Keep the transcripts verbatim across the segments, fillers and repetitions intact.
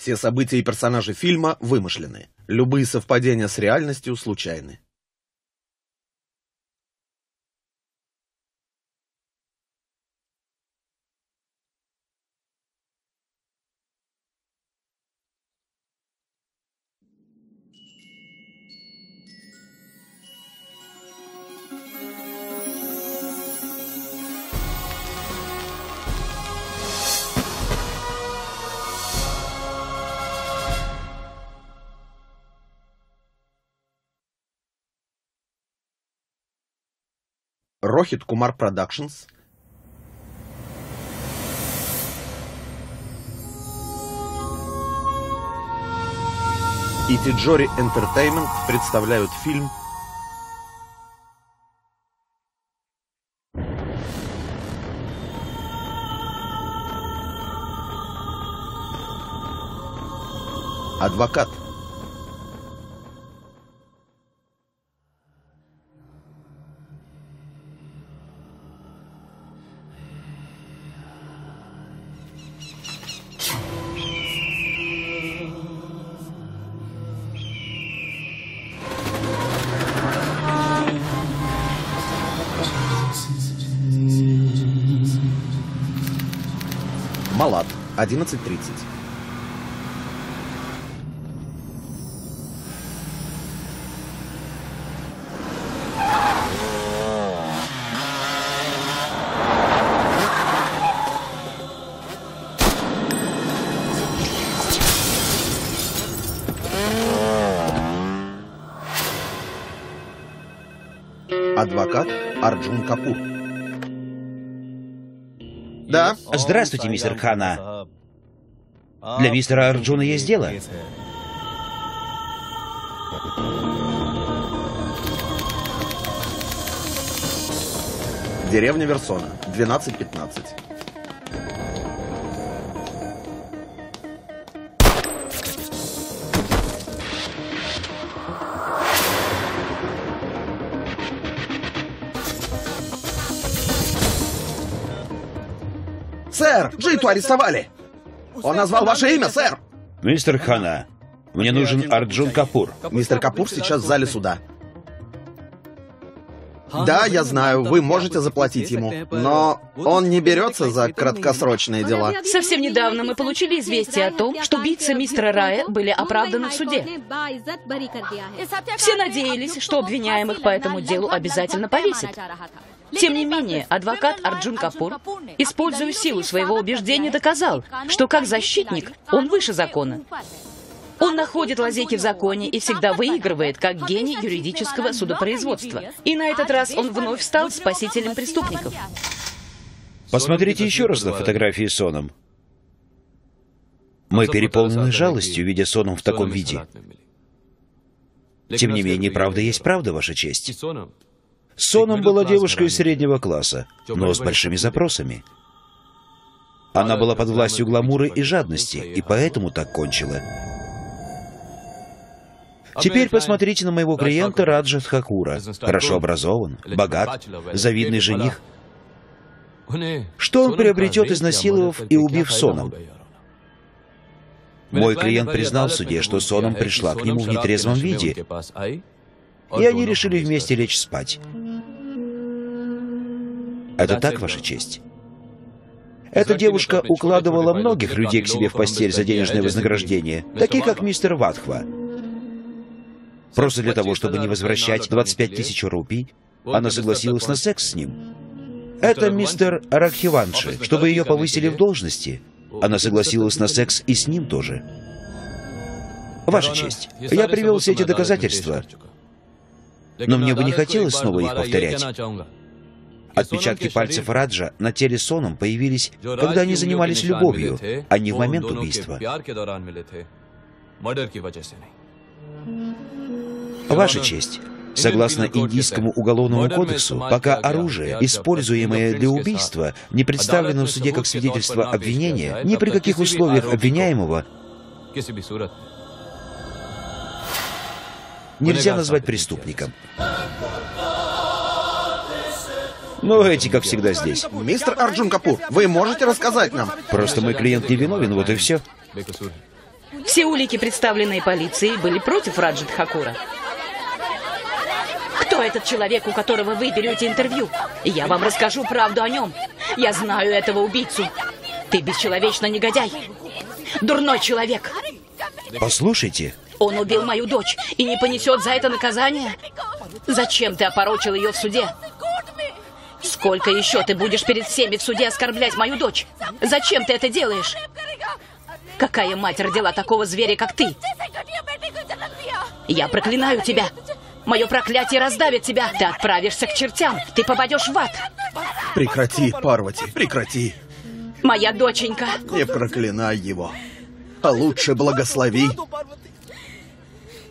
Все события и персонажи фильма вымышлены. Любые совпадения с реальностью случайны. Рохит Кумар Продакшнс и Тиджори Энтертеймент представляют фильм «Адвокат». одиннадцать тридцать. Адвокат Арджун Капур. Да. Здравствуйте, мистер Хана. Для мистера Арджуна есть дело. Деревня Версона, двенадцать пятнадцать. Сэр, Джиту арестовали! Он назвал ваше имя, сэр! Мистер Хана, мне нужен Арджун Капур. Мистер Капур сейчас в зале суда. Да, я знаю, вы можете заплатить ему, но он не берется за краткосрочные дела. Совсем недавно мы получили известие о том, что убийцы мистера Рая были оправданы в суде. Все надеялись, что обвиняемых по этому делу обязательно повесят. Тем не менее, адвокат Арджун Капур, используя силу своего убеждения, доказал, что как защитник он выше закона. Он находит лазейки в законе и всегда выигрывает как гений юридического судопроизводства. И на этот раз он вновь стал спасителем преступников. Посмотрите еще раз на фотографии с Соном. Мы переполнены жалостью, видя Соном в таком виде. Тем не менее, правда есть правда, ваша честь. Соном была девушкой среднего класса, но с большими запросами. Она была под властью гламура и жадности, и поэтому так кончила. Теперь посмотрите на моего клиента Раджат Хакура. Хорошо образован, богат, завидный жених. Что он приобретет, изнасиловав и убив Соном? Мой клиент признал в суде, что Соном пришла к нему в нетрезвом виде, и они решили вместе лечь спать. Это так, ваша честь? Эта девушка укладывала многих людей к себе в постель за денежное вознаграждение, такие как мистер Вадхва. Просто для того, чтобы не возвращать двадцать пять тысяч рупий, она согласилась на секс с ним. Это мистер Рахиванши. Чтобы ее повысили в должности, она согласилась на секс и с ним тоже. Ваша честь, я привел все эти доказательства, но мне бы не хотелось снова их повторять. Отпечатки пальцев Раджа на теле Соном появились, когда они занимались любовью, а не в момент убийства. Ваша честь, согласно Индийскому уголовному кодексу, пока оружие, используемое для убийства, не представлено в суде как свидетельство обвинения, ни при каких условиях обвиняемого нельзя назвать преступником. Но эти, как всегда, здесь. Мистер Арджун Капур, вы можете рассказать нам? Просто мой клиент не виновен, вот и все. Все улики, представленные полицией, были против Раджа Тхакура. Кто этот человек, у которого вы берете интервью? Я вам расскажу правду о нем. Я знаю этого убийцу. Ты бесчеловечно негодяй. Дурной человек. Послушайте. Он убил мою дочь и не понесет за это наказание? Зачем ты опорочил ее в суде? Сколько еще ты будешь перед всеми в суде оскорблять мою дочь? Зачем ты это делаешь? Какая мать родила такого зверя, как ты? Я проклинаю тебя. Мое проклятие раздавит тебя. Ты отправишься к чертям. Ты попадешь в ад. Прекрати, Парвати, прекрати. Моя доченька. Не проклинай его, а лучше благослови.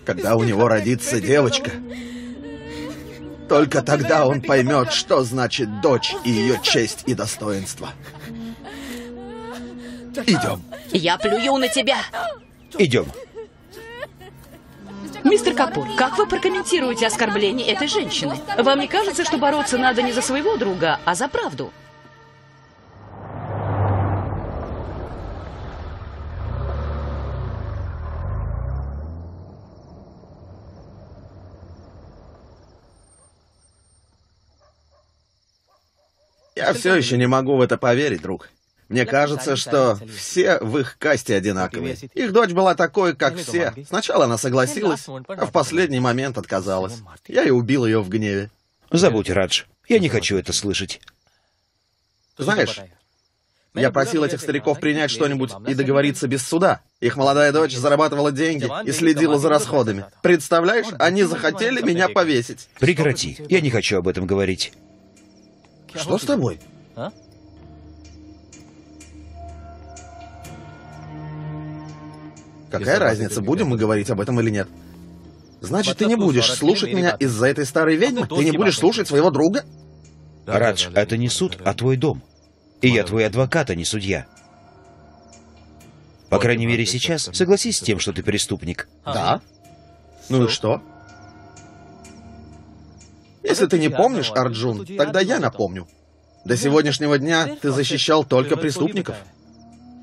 Когда у него родится девочка, только тогда он поймет, что значит дочь и ее честь и достоинство. Идем. Я плюю на тебя. Идем. Мистер Капур, как вы прокомментируете оскорбление этой женщины? Вам не кажется, что бороться надо не за своего друга, а за правду? Я все еще не могу в это поверить, друг. Мне кажется, что все в их касте одинаковые. Их дочь была такой, как все. Сначала она согласилась, а в последний момент отказалась. Я и убил ее в гневе. Забудь, Радж. Я не хочу это слышать. Знаешь, я просил этих стариков принять что-нибудь и договориться без суда. Их молодая дочь зарабатывала деньги и следила за расходами. Представляешь, они захотели меня повесить. Прекрати. Я не хочу об этом говорить. Что с тобой? Какая разница, будем мы говорить об этом или нет? Значит, ты не будешь слушать меня из-за этой старой ведьмы? Ты не будешь слушать своего друга? Радж, это не суд, а твой дом. И я твой адвокат, а не судья. По крайней мере, сейчас согласись с тем, что ты преступник. Да. Ну и что? Если ты не помнишь, Арджун, тогда я напомню. До сегодняшнего дня ты защищал только преступников.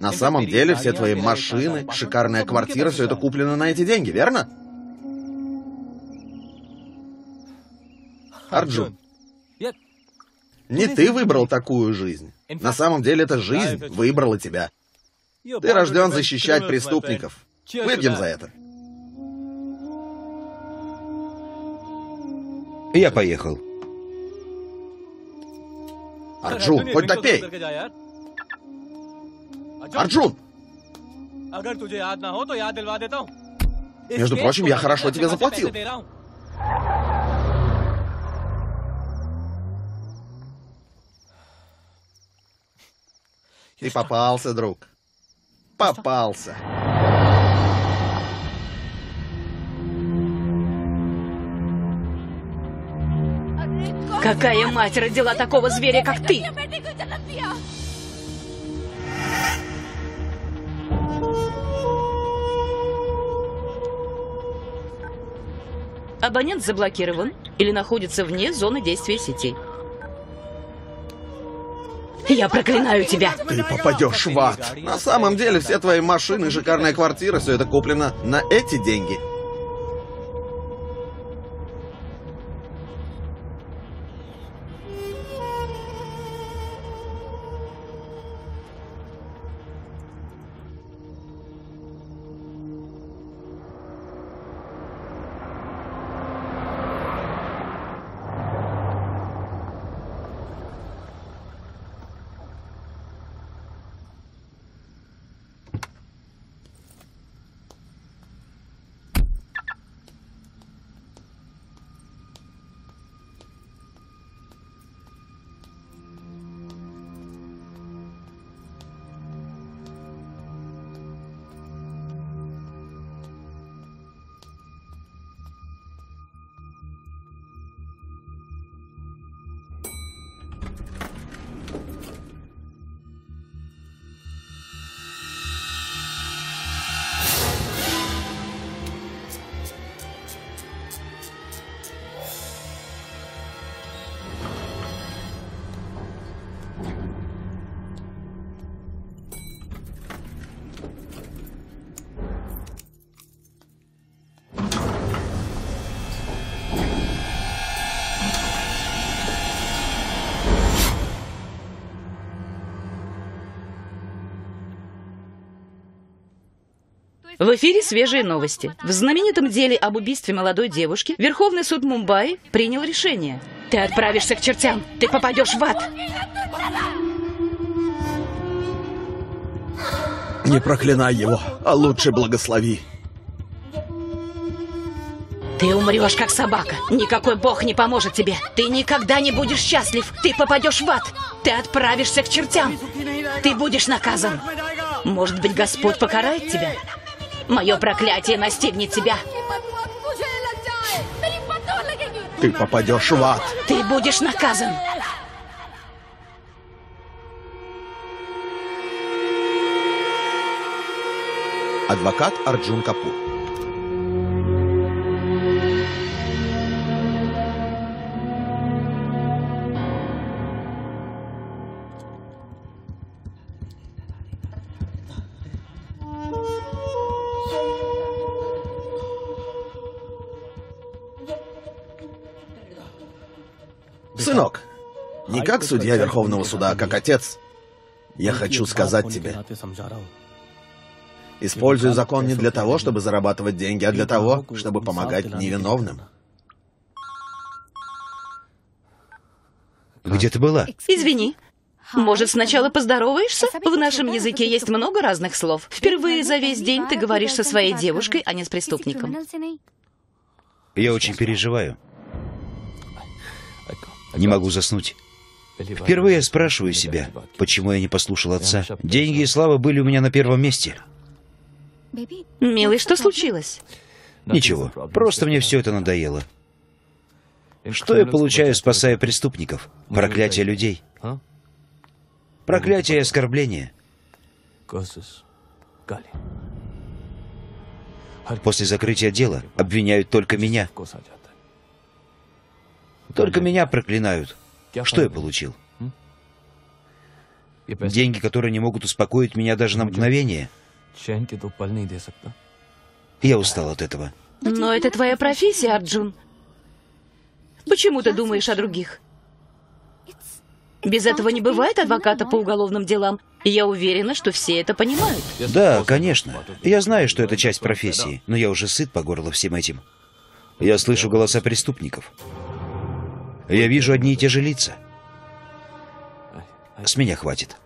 На самом деле, все твои машины, шикарная квартира, все это куплено на эти деньги, верно? Арджун, не ты выбрал такую жизнь. На самом деле, эта жизнь выбрала тебя. Ты рожден защищать преступников. Выпьем за это. Я поехал. Арджун, хоть допей! Арджун! Между прочим, я хорошо тебе заплатил. Ты попался, друг. Попался. Какая мать родила такого зверя, как ты? Абонент заблокирован или находится вне зоны действия сети. Я проклинаю тебя. Ты попадешь в ад. На самом деле, все твои машины, шикарная квартира, все это куплено на эти деньги. В эфире свежие новости. В знаменитом деле об убийстве молодой девушки Верховный суд Мумбаи принял решение. Ты отправишься к чертям, ты попадешь в ад. Не проклинай его, а лучше благослови. Ты умрешь, как собака. Никакой бог не поможет тебе. Ты никогда не будешь счастлив. Ты попадешь в ад. Ты отправишься к чертям. Ты будешь наказан. Может быть, Господь покарает тебя? Мое проклятие настигнет тебя. Ты попадешь в ад. Ты будешь наказан. Адвокат Арджун Капур. Сынок, не как судья Верховного суда, а как отец. Я хочу сказать тебе. Использую закон не для того, чтобы зарабатывать деньги, а для того, чтобы помогать невиновным. Где ты была? Извини. Может, сначала поздороваешься? В нашем языке есть много разных слов. Впервые за весь день ты говоришь со своей девушкой, а не с преступником. Я очень переживаю. Не могу заснуть. Впервые я спрашиваю себя, почему я не послушал отца. Деньги и слава были у меня на первом месте. Милый, что случилось? Ничего, просто мне все это надоело. Что я получаю, спасая преступников? Проклятие людей. Проклятие и оскорбление. После закрытия дела обвиняют только меня. Только меня проклинают. Что я получил? Деньги, которые не могут успокоить меня даже на мгновение. Я устал от этого. Но это твоя профессия, Арджун. Почему ты думаешь о других? Без этого не бывает адвоката по уголовным делам. Я уверена, что все это понимают. Да, конечно. Я знаю, что это часть профессии, но я уже сыт по горло всем этим. Я слышу голоса преступников. Я вижу одни и те же лица. С меня хватит.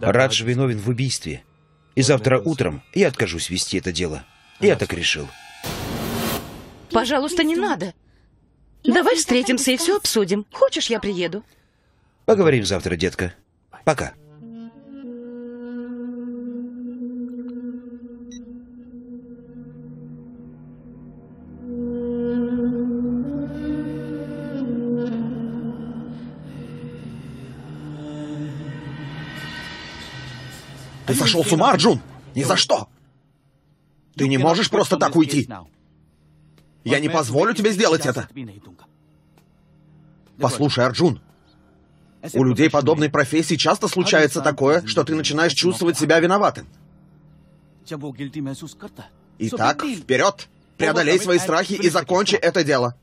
Радж виновен в убийстве. И завтра утром я откажусь вести это дело. Я так решил. Пожалуйста, не надо. Давай встретимся и все обсудим. Хочешь, я приеду? Поговорим завтра, детка. Пока. Ты сошел с ума, Арджун? Ни за что! Ты не можешь просто так уйти. Я не позволю тебе сделать это. Послушай, Арджун, у людей подобной профессии часто случается такое, что ты начинаешь чувствовать себя виноватым. Итак, вперед! Преодолей свои страхи и закончи это дело.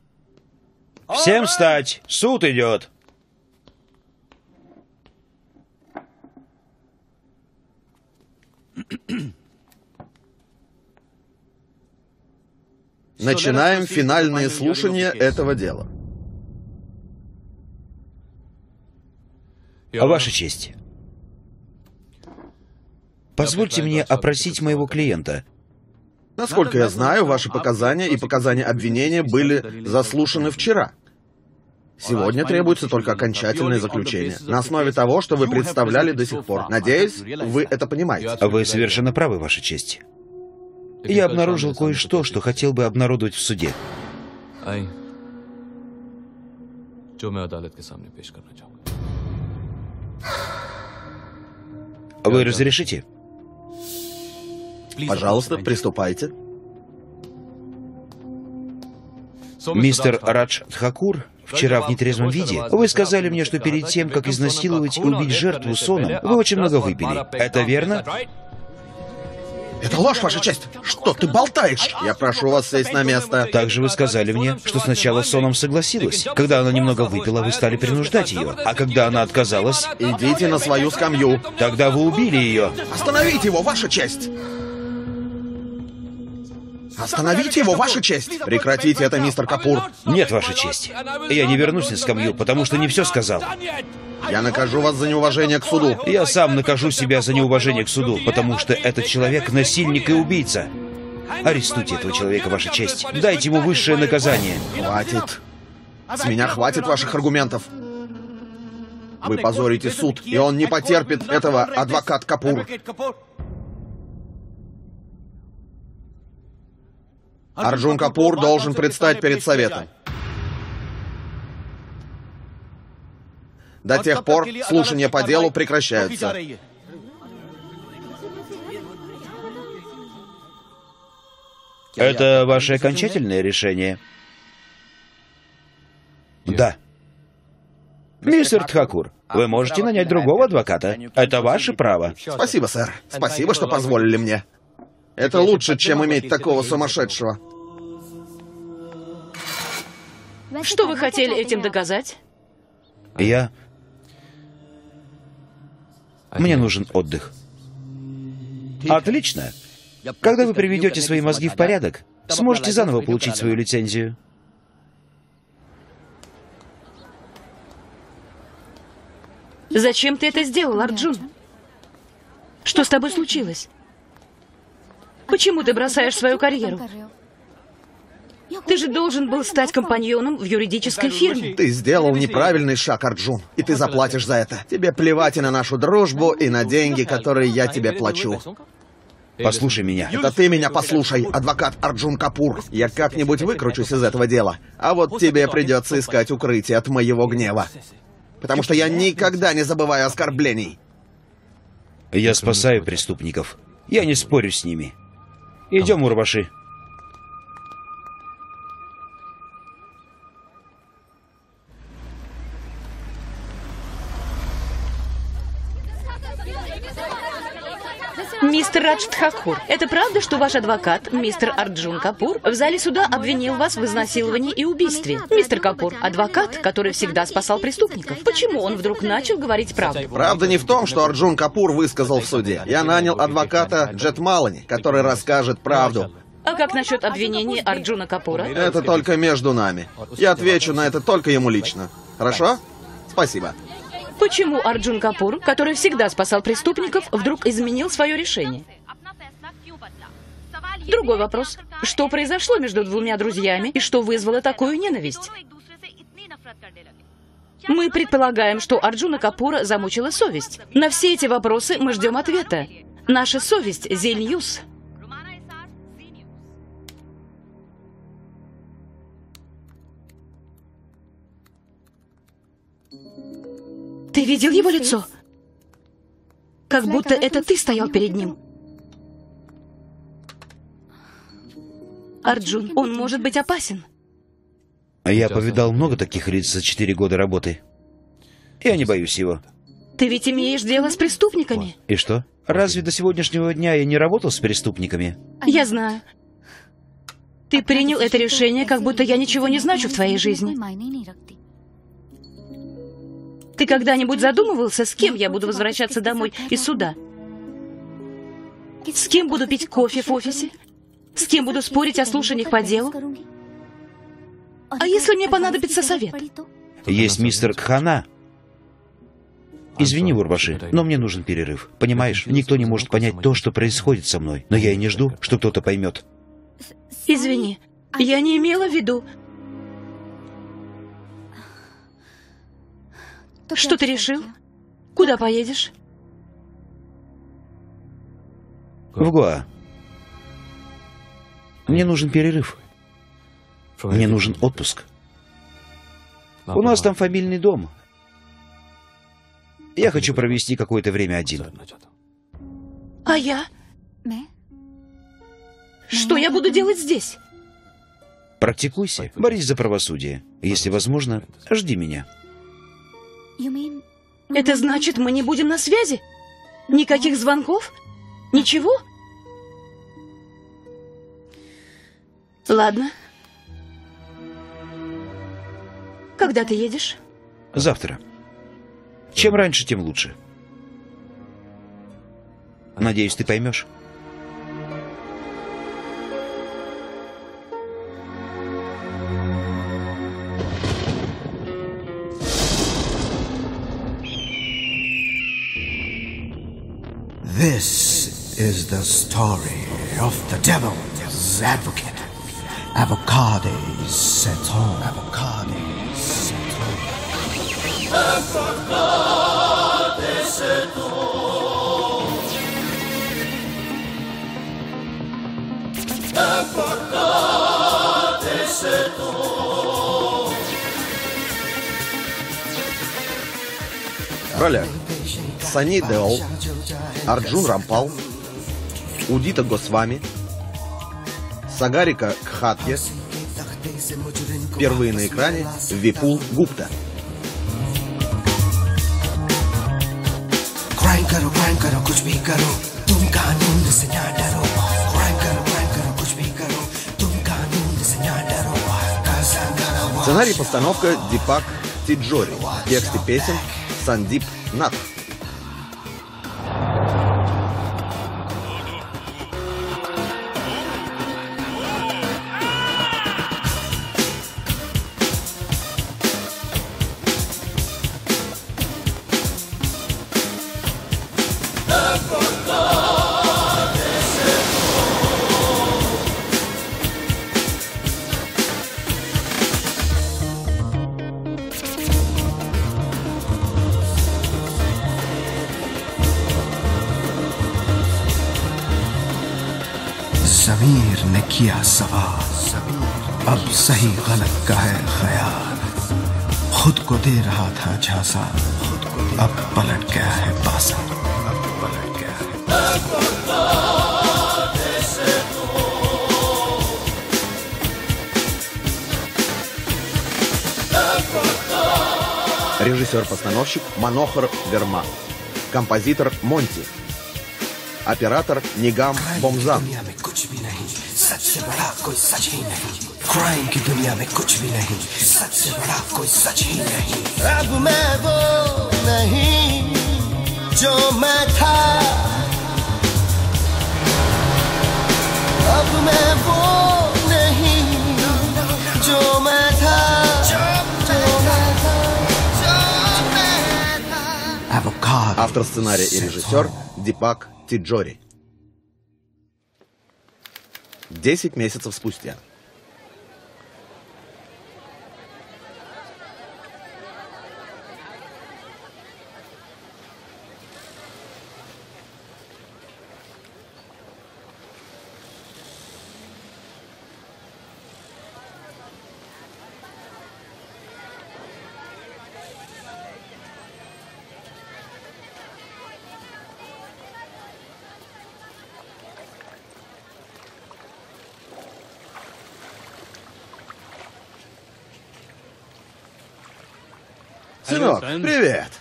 Всем встать! Суд идет! Начинаем финальные слушания этого дела. Ваша честь, позвольте мне опросить моего клиента. Насколько я знаю, ваши показания и показания обвинения были заслушаны вчера. Сегодня требуется только окончательное заключение, на основе того, что вы представляли до сих пор. Надеюсь, вы это понимаете. Вы совершенно правы, Ваша честь. Я обнаружил кое-что, что хотел бы обнародовать в суде. Вы разрешите? Пожалуйста, приступайте. Мистер Радж Тхакур, вчера в нетрезвом виде вы сказали мне, что перед тем, как изнасиловать и убить жертву Сонам, вы очень много выпили. Это верно? Это ложь, Ваша честь! Что ты болтаешь? Я прошу вас сесть на место. Также вы сказали мне, что сначала Сонам согласилась. Когда она немного выпила, вы стали принуждать ее. А когда она отказалась... Идите на свою скамью. Тогда вы убили ее. Остановите его, Ваша честь! Остановите его, Ваша честь! Прекратите это, мистер Капур. Нет, Ваша честь. Я не вернусь на скамью, потому что не все сказал. Я накажу вас за неуважение к суду. Я сам накажу себя за неуважение к суду, потому что этот человек насильник и убийца. Арестуйте этого человека, Ваша честь. Дайте ему высшее наказание. Хватит. С меня хватит ваших аргументов. Вы позорите суд, и он не потерпит этого, адвокат Капур. Арджун Капур должен предстать перед советом. До тех пор слушания по делу прекращаются. Это ваше окончательное решение? Да. Мистер Тхакур, вы можете нанять другого адвоката. Это ваше право. Спасибо, сэр. Спасибо, что позволили мне. Это лучше, чем иметь такого сумасшедшего. Что вы хотели этим доказать? Я... Мне нужен отдых. Отлично. Когда вы приведете свои мозги в порядок, сможете заново получить свою лицензию. Зачем ты это сделал, Арджун? Что с тобой случилось? Почему ты бросаешь свою карьеру? Ты же должен был стать компаньоном в юридической фирме. Ты сделал неправильный шаг, Арджун, и ты заплатишь за это. Тебе плевать и на нашу дружбу, и на деньги, которые я тебе плачу. Послушай меня. Это ты меня послушай, адвокат Арджун Капур. Я как-нибудь выкручусь из этого дела. А вот тебе придется искать укрытие от моего гнева. Потому что я никогда не забываю оскорблений. Я спасаю преступников. Я не спорю с ними. Идем, Урваши. Мистер Радж Тхакур, это правда, что ваш адвокат, мистер Арджун Капур, в зале суда обвинил вас в изнасиловании и убийстве? Мистер Капур, адвокат, который всегда спасал преступников, почему он вдруг начал говорить правду? Правда не в том, что Арджун Капур высказал в суде. Я нанял адвоката Джет Малани, который расскажет правду. А как насчет обвинений Арджуна Капура? Это только между нами. Я отвечу на это только ему лично. Хорошо? Спасибо. Почему Арджун Капур, который всегда спасал преступников, вдруг изменил свое решение? Другой вопрос. Что произошло между двумя друзьями и что вызвало такую ненависть? Мы предполагаем, что Арджуна Капура замучила совесть. На все эти вопросы мы ждем ответа. Наша совесть, Zee News. Ты видел его лицо? Как будто это ты стоял перед ним. Арджун, он может быть опасен. Я повидал много таких лиц за четыре года работы. Я не боюсь его. Ты ведь имеешь дело с преступниками. И что? Разве до сегодняшнего дня я не работал с преступниками? Я знаю. Ты принял это решение, как будто я ничего не значу в твоей жизни. Ты когда-нибудь задумывался, с кем я буду возвращаться домой из суда? С кем буду пить кофе в офисе? С кем буду спорить о слушаниях по делу? А если мне понадобится совет? Есть мистер Хана. Извини, Урваши, но мне нужен перерыв. Понимаешь, никто не может понять то, что происходит со мной. Но я и не жду, что кто-то поймет. Извини, я не имела в виду... Что ты решил? Куда поедешь? В Гоа. Мне нужен перерыв. Мне нужен отпуск. У нас там фамильный дом. Я хочу провести какое-то время один. А я? Что я буду делать здесь? Практикуйся, борись за правосудие. Если возможно, жди меня. Это значит, мы не будем на связи? Никаких звонков? Ничего? Ладно. Когда ты едешь? Завтра. Чем раньше, тем лучше. Надеюсь, ты поймешь. This is the story of the devil's advocate, Avocado Seton. Avocado Seton. Avocado Seton. Avocado Seton. Роля. Саней Дэл, Арджун Рампал, Удита Госвами, Сагарика Кхатья, впервые на экране Випул Гупта. Сценарий, постановка Дипак Тиджори, тексты песен Сандип Нат. अब सही गलत का है ख्याल, खुद को दे रहा था झांसा, अब पलट गया है पासा, अब पलट गया है. Режиссер-постановщик Манохар Верма, композитор Монти, оператор Нигам Бомжан. Crime की दुनिया में कुछ भी नहीं, सबसे बड़ा कोई सच ही नहीं. अब मैं वो नहीं जो मैं था, अब मैं वो नहीं जो मैं था, автор сценария и режиссер Дипак Тиджори. Десять месяцев спустя. Сынок, привет!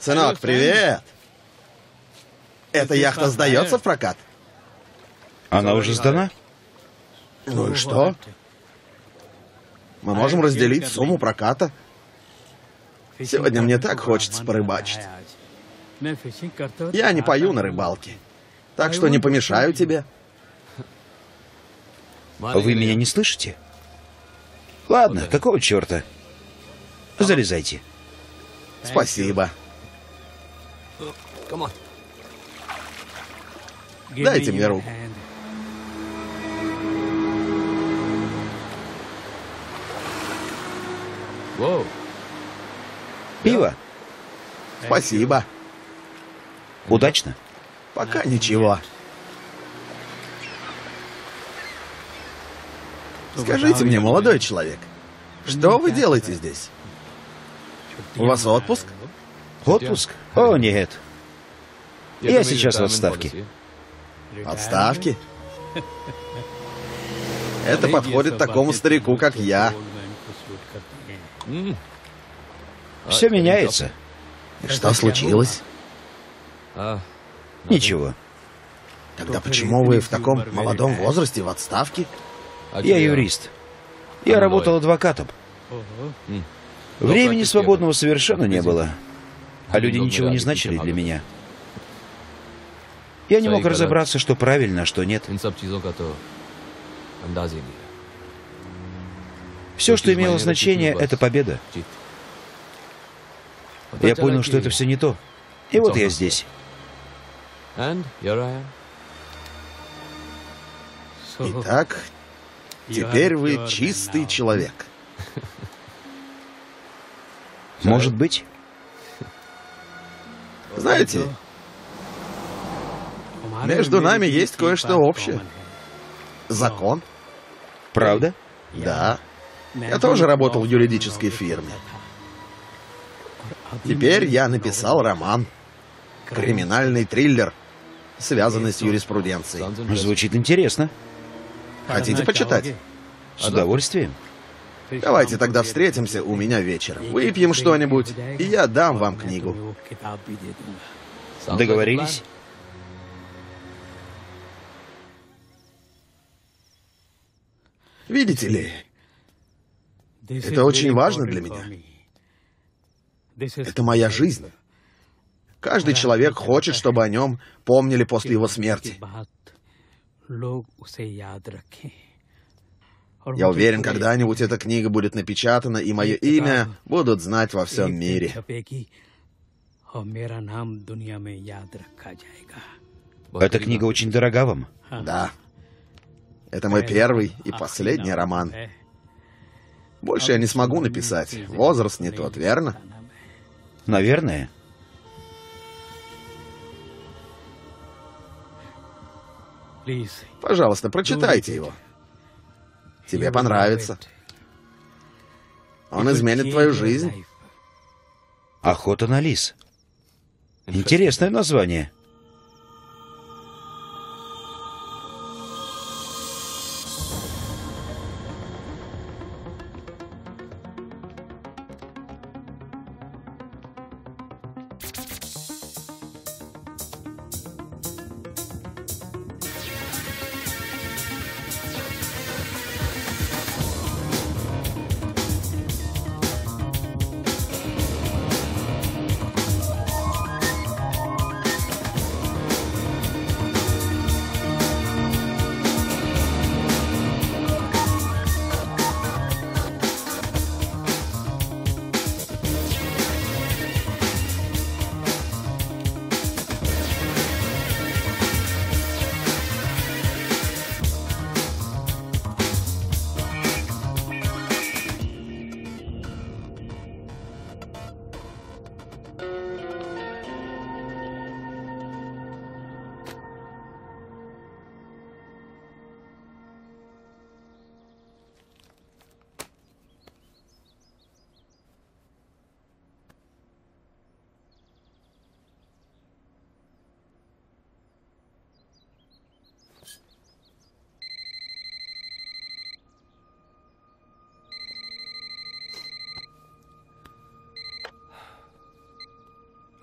Сынок, привет! Эта яхта сдается в прокат? Она уже сдана? Ну и что? Мы можем разделить сумму проката. Сегодня мне так хочется порыбачить. Я не пою на рыбалке, так что не помешаю тебе. Вы меня не слышите? Ладно, какого черта? Залезайте. Спасибо. Дайте мне руку. Пиво. Спасибо. Удачно? Пока ничего. Скажите мне, молодой человек, что вы делаете здесь? У вас отпуск? Отпуск? О, нет. Я сейчас в отставке. Отставки? Это подходит такому старику, как я. Все меняется. Что случилось? Ничего. Тогда почему вы в таком молодом возрасте в отставке? Я юрист. Я работал адвокатом. Времени свободного совершенно не было, а люди ничего не значили для меня. Я не мог разобраться, что правильно, а что нет. Все, что имело значение, это победа. Я понял, что это все не то, и вот я здесь. Итак, теперь вы чистый человек. Может быть. Знаете, между нами есть кое-что общее. Закон. Правда? Да. Я тоже работал в юридической фирме. Теперь я написал роман. Криминальный триллер, связанный с юриспруденцией. Звучит интересно. Хотите почитать? С удовольствием. Давайте тогда встретимся у меня вечером. Выпьем что-нибудь, и я дам вам книгу. Договорились? Видите ли, это очень важно для меня. Это моя жизнь. Каждый человек хочет, чтобы о нем помнили после его смерти. Я уверен, когда-нибудь эта книга будет напечатана, и мое имя будут знать во всем мире. Эта книга очень дорога вам? Да. Это мой первый и последний роман. Больше я не смогу написать. Возраст не тот, верно? Наверное. Пожалуйста, прочитайте его. Тебе понравится. Он изменит твою жизнь. «Охота на лис». Интересное название.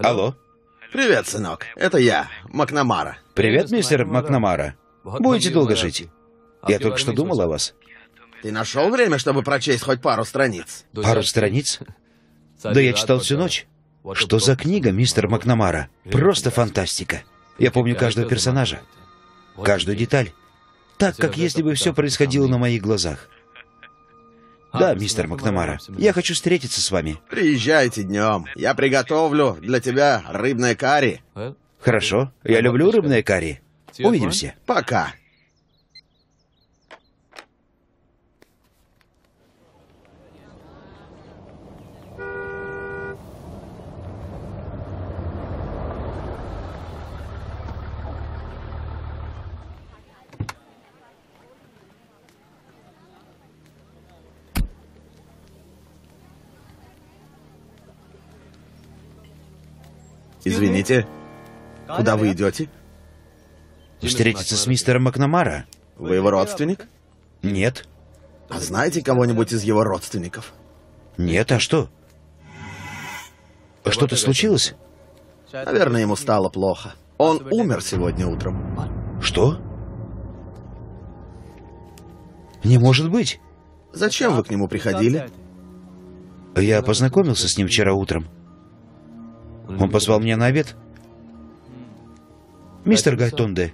Алло. Привет, сынок. Это я, Макнамара. Привет, мистер Макнамара. Будете долго жить? Я только что думал о вас. Ты нашел время, чтобы прочесть хоть пару страниц? Пару страниц? Да я читал всю ночь. Что за книга, мистер Макнамара? Просто фантастика. Я помню каждого персонажа, каждую деталь. Так, как если бы все происходило на моих глазах. Да, мистер Макнамара, я хочу встретиться с вами. Приезжайте днем. Я приготовлю для тебя рыбное карри. Хорошо, я люблю рыбное карри. Увидимся. Пока. Извините, куда вы идете? Встретиться с мистером Макнамара. Вы его родственник? Нет. А знаете кого-нибудь из его родственников? Нет, а что? Что-то случилось? Наверное, ему стало плохо. Он умер сегодня утром. Что? Не может быть. Зачем вы к нему приходили? Я познакомился с ним вчера утром. Он позвал меня на обед. Мистер Гайтонде,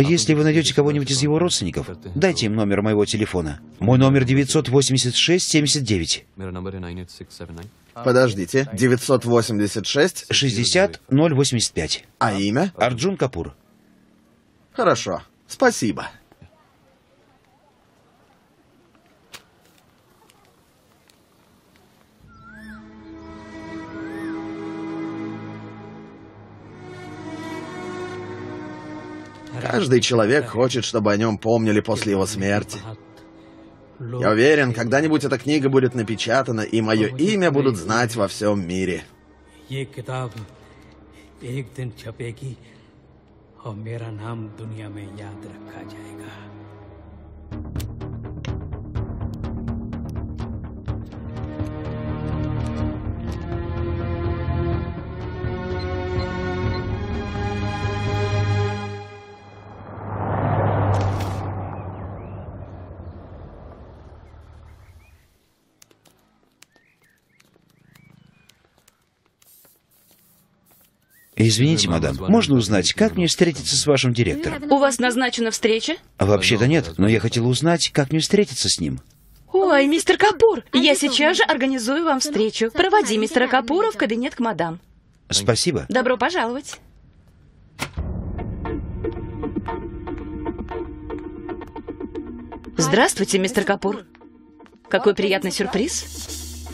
Если вы найдете кого-нибудь из его родственников, дайте им номер моего телефона. Мой номер девять восемь шесть семь девять. Подождите, девять восемь шесть шестьдесят ноль восемьдесят пять. А имя? Арджун Капур. Хорошо, спасибо. Каждый человек хочет, чтобы о нем помнили после его смерти. Я уверен, когда-нибудь эта книга будет напечатана, и мое имя будут знать во всем мире. Извините, мадам, можно узнать, как мне встретиться с вашим директором? У вас назначена встреча? Вообще-то нет, но я хотела узнать, как мне встретиться с ним. Ой, мистер Капур, я сейчас же организую вам встречу. Проводи мистера Капура в кабинет к мадам. Спасибо. Добро пожаловать. Здравствуйте, мистер Капур. Какой приятный сюрприз.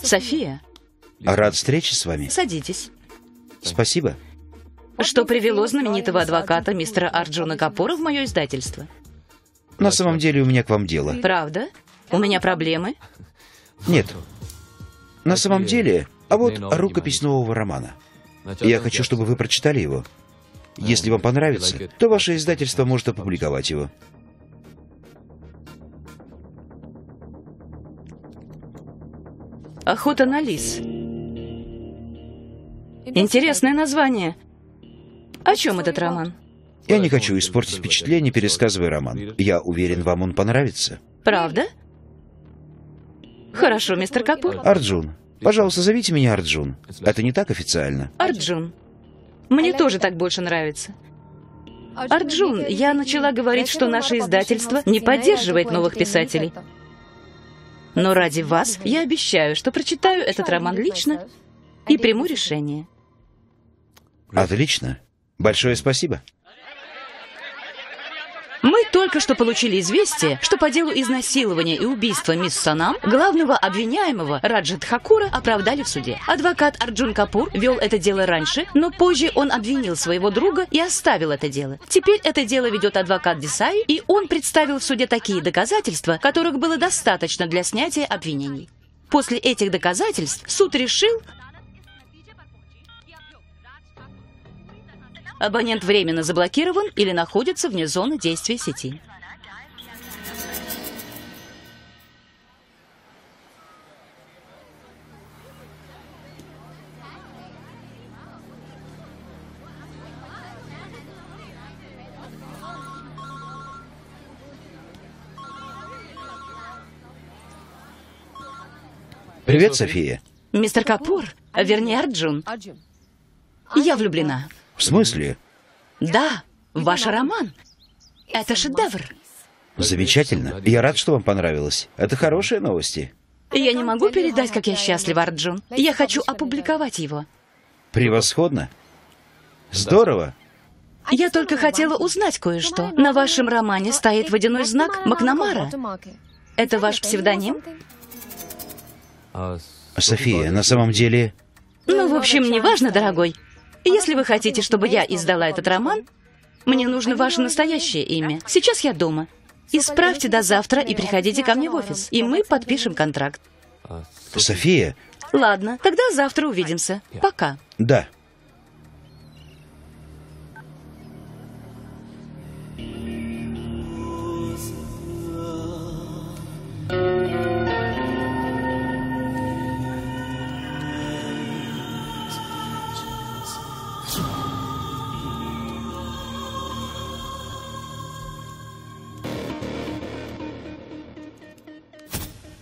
София. Рад встрече с вами. Садитесь. Спасибо. Что привело знаменитого адвоката мистера Арджуна Капура в мое издательство? На самом деле у меня к вам дело. Правда? У меня проблемы? Нет. На самом деле, а вот рукопись нового романа. Я хочу, чтобы вы прочитали его. Если вам понравится, то ваше издательство может опубликовать его. Охота на лис. Интересное название. О чем этот роман? Я не хочу испортить впечатление, пересказывая роман. Я уверен, вам он понравится. Правда? Хорошо, мистер Капур. Арджун. Пожалуйста, зовите меня Арджун. Это не так официально. Арджун. Мне тоже так больше нравится. Арджун, я начала говорить, что наше издательство не поддерживает новых писателей. Но ради вас я обещаю, что прочитаю этот роман лично и приму решение. Отлично. Большое спасибо. Мы только что получили известие, что по делу изнасилования и убийства мисс Сонам главного обвиняемого Раджа Тхакура оправдали в суде. Адвокат Арджун Капур вел это дело раньше, но позже он обвинил своего друга и оставил это дело. Теперь это дело ведет адвокат Десай, и он представил в суде такие доказательства, которых было достаточно для снятия обвинений. После этих доказательств суд решил... Абонент временно заблокирован или находится вне зоны действия сети. Привет, София. Мистер Капур, вернее Арджун. Я влюблена. В смысле? Да, ваш роман. Это шедевр. Замечательно. Я рад, что вам понравилось. Это хорошие новости. Я не могу передать, как я счастлива, Арджун. Я хочу опубликовать его. Превосходно. Здорово. Я только хотела узнать кое-что. На вашем романе стоит водяной знак Макнамара. Это ваш псевдоним? София, на самом деле... Ну, в общем, неважно, дорогой. Если вы хотите, чтобы я издала этот роман, мне нужно ваше настоящее имя. Сейчас я дома. Исправьте до завтра и приходите ко мне в офис, и мы подпишем контракт. София? Ладно, тогда завтра увидимся. Пока. Да.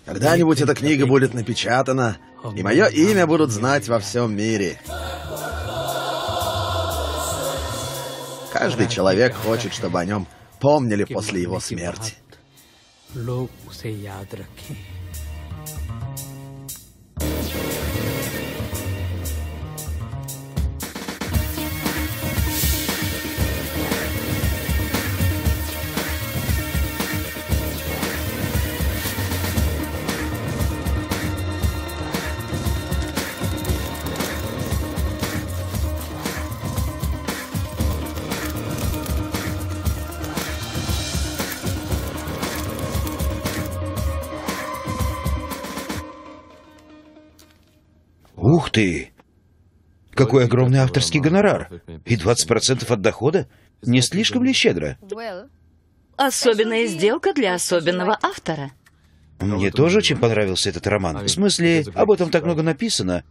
Когда-нибудь эта книга будет напечатана, и мое имя будут знать во всем мире. Каждый человек хочет, чтобы о нем помнили после его смерти. Ух ты! Какой огромный авторский гонорар! И двадцать процентов от дохода? Не слишком ли щедро? Особенная сделка для особенного автора. Мне тоже очень понравился этот роман. В смысле, об этом так много написано.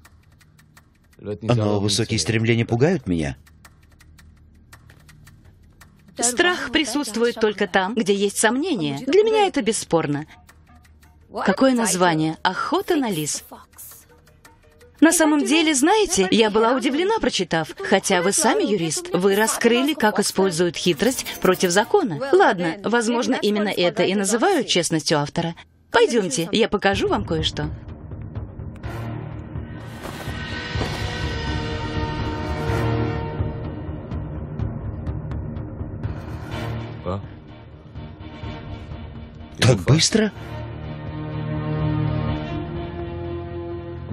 Но высокие стремления пугают меня. Страх присутствует только там, где есть сомнения. Для меня это бесспорно. Какое название? «Охота на лис». На самом деле, знаете, я была удивлена, прочитав. Хотя вы сами юрист, вы раскрыли, как используют хитрость против закона. Ладно, возможно, именно это и называют честностью автора. Пойдемте, я покажу вам кое-что. Так быстро?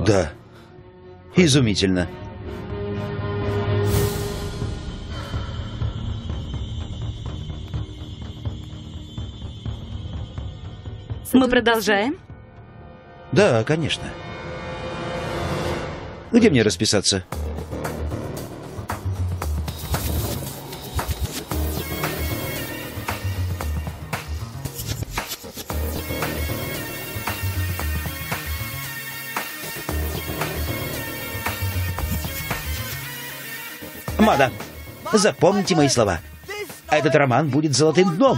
Да. Изумительно. Мы продолжаем? Да, конечно. Где мне расписаться? Мада, запомните мои слова. Этот роман будет золотым дном.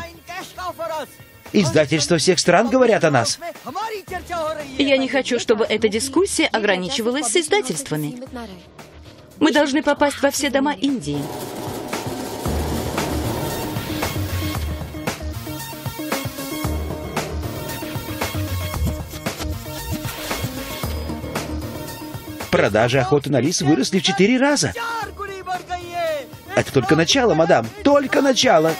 Издательства всех стран говорят о нас. Я не хочу, чтобы эта дискуссия ограничивалась с издательствами. Мы должны попасть во все дома Индии. Продажи охоты на лис выросли в четыре раза. Это только начало, мадам, только начало.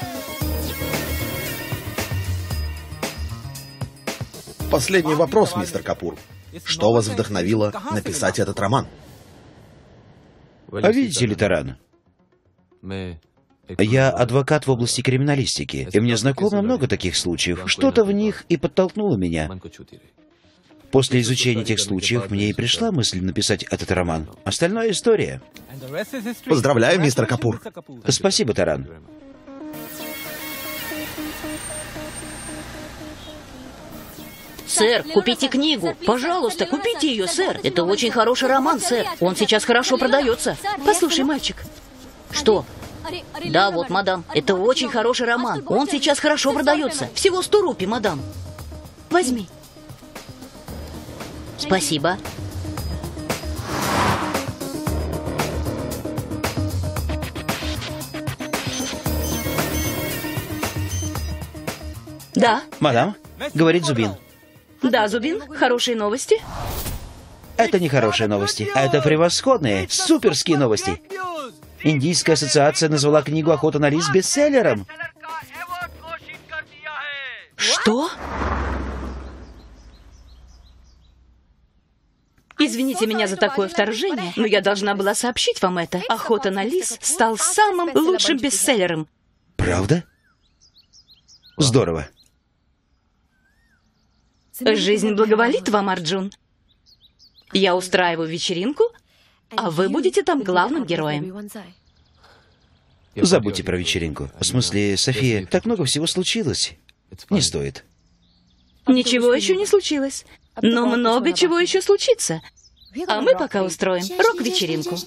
Последний вопрос, мистер Капур. Что вас вдохновило написать этот роман? А видите ли, Таран, я адвокат в области криминалистики, и мне знакомо много таких случаев. Что-то в них и подтолкнуло меня. После изучения этих случаев мне и пришла мысль написать этот роман. Остальное — история. Поздравляю, мистер Капур. Спасибо, Таран. Сэр, купите книгу. Пожалуйста, купите ее, сэр. Это очень хороший роман, сэр. Он сейчас хорошо продается. Послушай, мальчик. Что? Да, вот, мадам. Это очень хороший роман. Он сейчас хорошо продается. Всего сто рупий, мадам. Возьми. Спасибо. Да. Мадам, говорит Зубин. Да, Зубин, хорошие новости. Это не хорошие новости, а это превосходные, суперские новости. Индийская ассоциация назвала книгу «Охота на лис» бестселлером. Что? Извините меня за такое вторжение, но я должна была сообщить вам это. «Охота на лис» стал самым лучшим бестселлером. Правда? Здорово. Жизнь благоволит вам, Арджун. Я устраиваю вечеринку, а вы будете там главным героем. Забудьте про вечеринку. В смысле, София, так много всего случилось. Не стоит. Ничего еще не случилось. Но много чего еще случится. А мы пока устроим рок-вечеринку.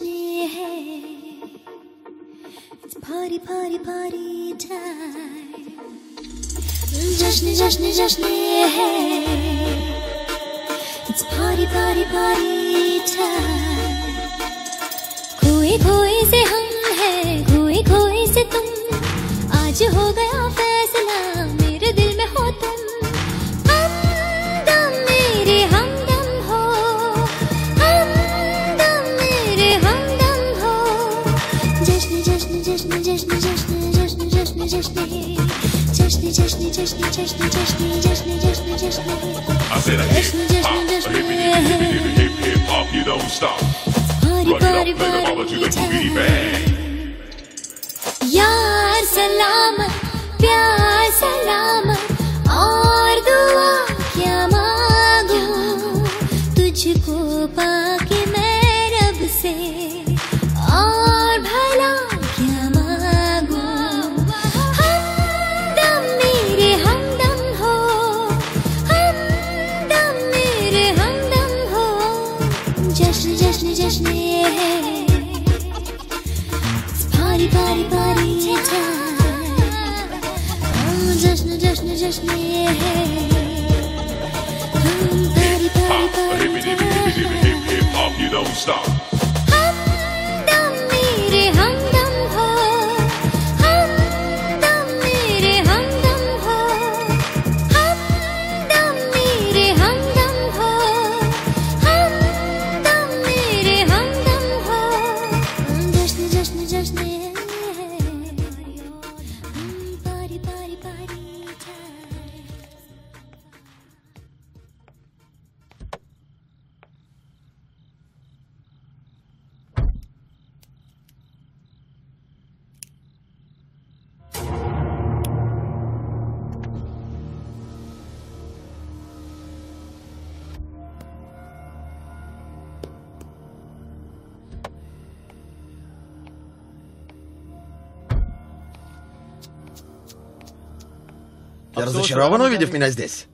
Ты разочарован, увидев меня здесь?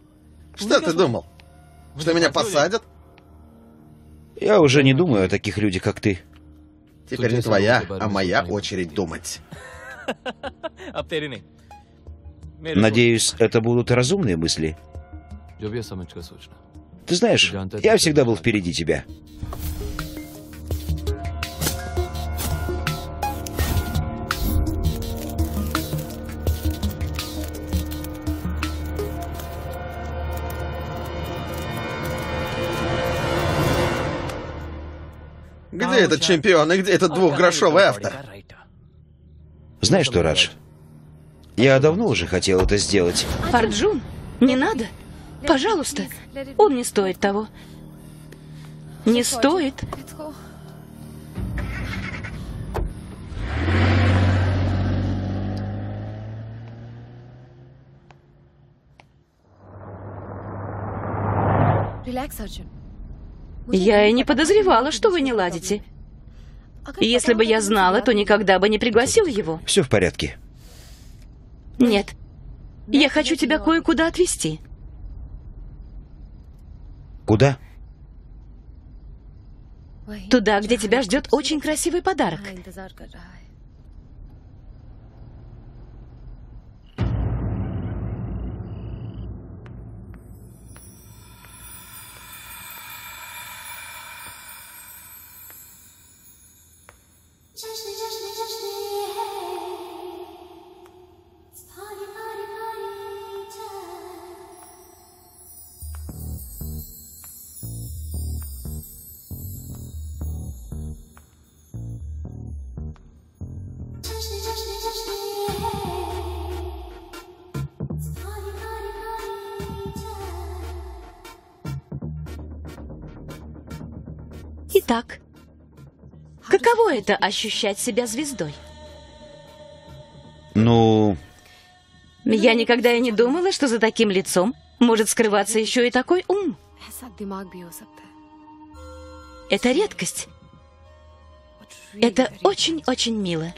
Что ты думал? Что меня посадят? Я уже не думаю о таких людях, как ты. Теперь не твоя, а моя очередь думать. Надеюсь, это будут разумные мысли. Ты знаешь, я всегда был впереди тебя. Где этот чемпион и где этот двухгрошовый автор? Знаешь что, Радж? Я давно уже хотел это сделать. Арджун, не надо. Пожалуйста. Он не стоит того. Не стоит. Я и не подозревала, что вы не ладите. Если бы я знала, то никогда бы не пригласила его. Все в порядке. Нет. Я хочу тебя кое-куда отвезти. Куда? Туда, где тебя ждет очень красивый подарок. Итак, каково это ощущать себя звездой? Ну... Я никогда и не думала, что за таким лицом может скрываться еще и такой ум. Это редкость. Это очень-очень мило.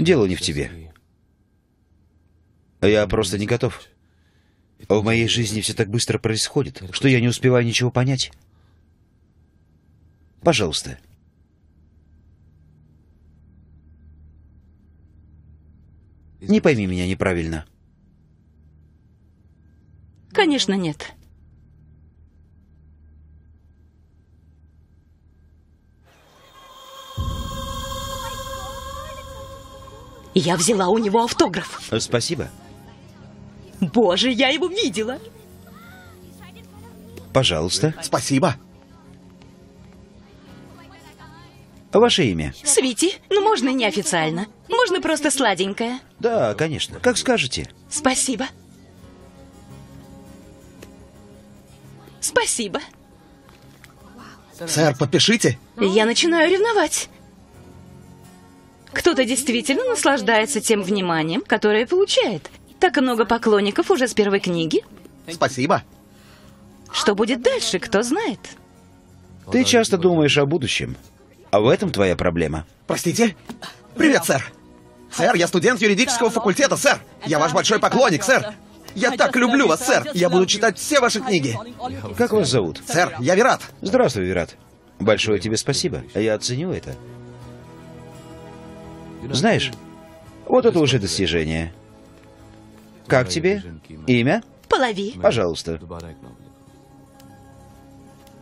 Дело не в тебе. Я просто не готов. В моей жизни все так быстро происходит, что я не успеваю ничего понять. Пожалуйста. Не пойми меня неправильно. Конечно, нет. Я взяла у него автограф. Спасибо. Боже, я его видела. Пожалуйста. Спасибо. Ваше имя? Свити. Ну, можно неофициально. Можно просто сладенькое. Да, конечно. Как скажете. Спасибо. Спасибо. Сэр, подпишите. Я начинаю ревновать. Кто-то действительно наслаждается тем вниманием, которое получает. Так много поклонников уже с первой книги. Спасибо. Что будет дальше, кто знает. Ты часто думаешь о будущем. А в этом твоя проблема. Простите? Привет, сэр. Сэр, я студент юридического факультета, сэр. Я ваш большой поклонник, сэр. Я так люблю вас, сэр. Я буду читать все ваши книги. Как вас зовут? Сэр, я Вират. Здравствуй, Вират. Большое тебе спасибо. Я оценю это. Знаешь, вот это уже достижение. Как тебе? Имя? Полови. Пожалуйста.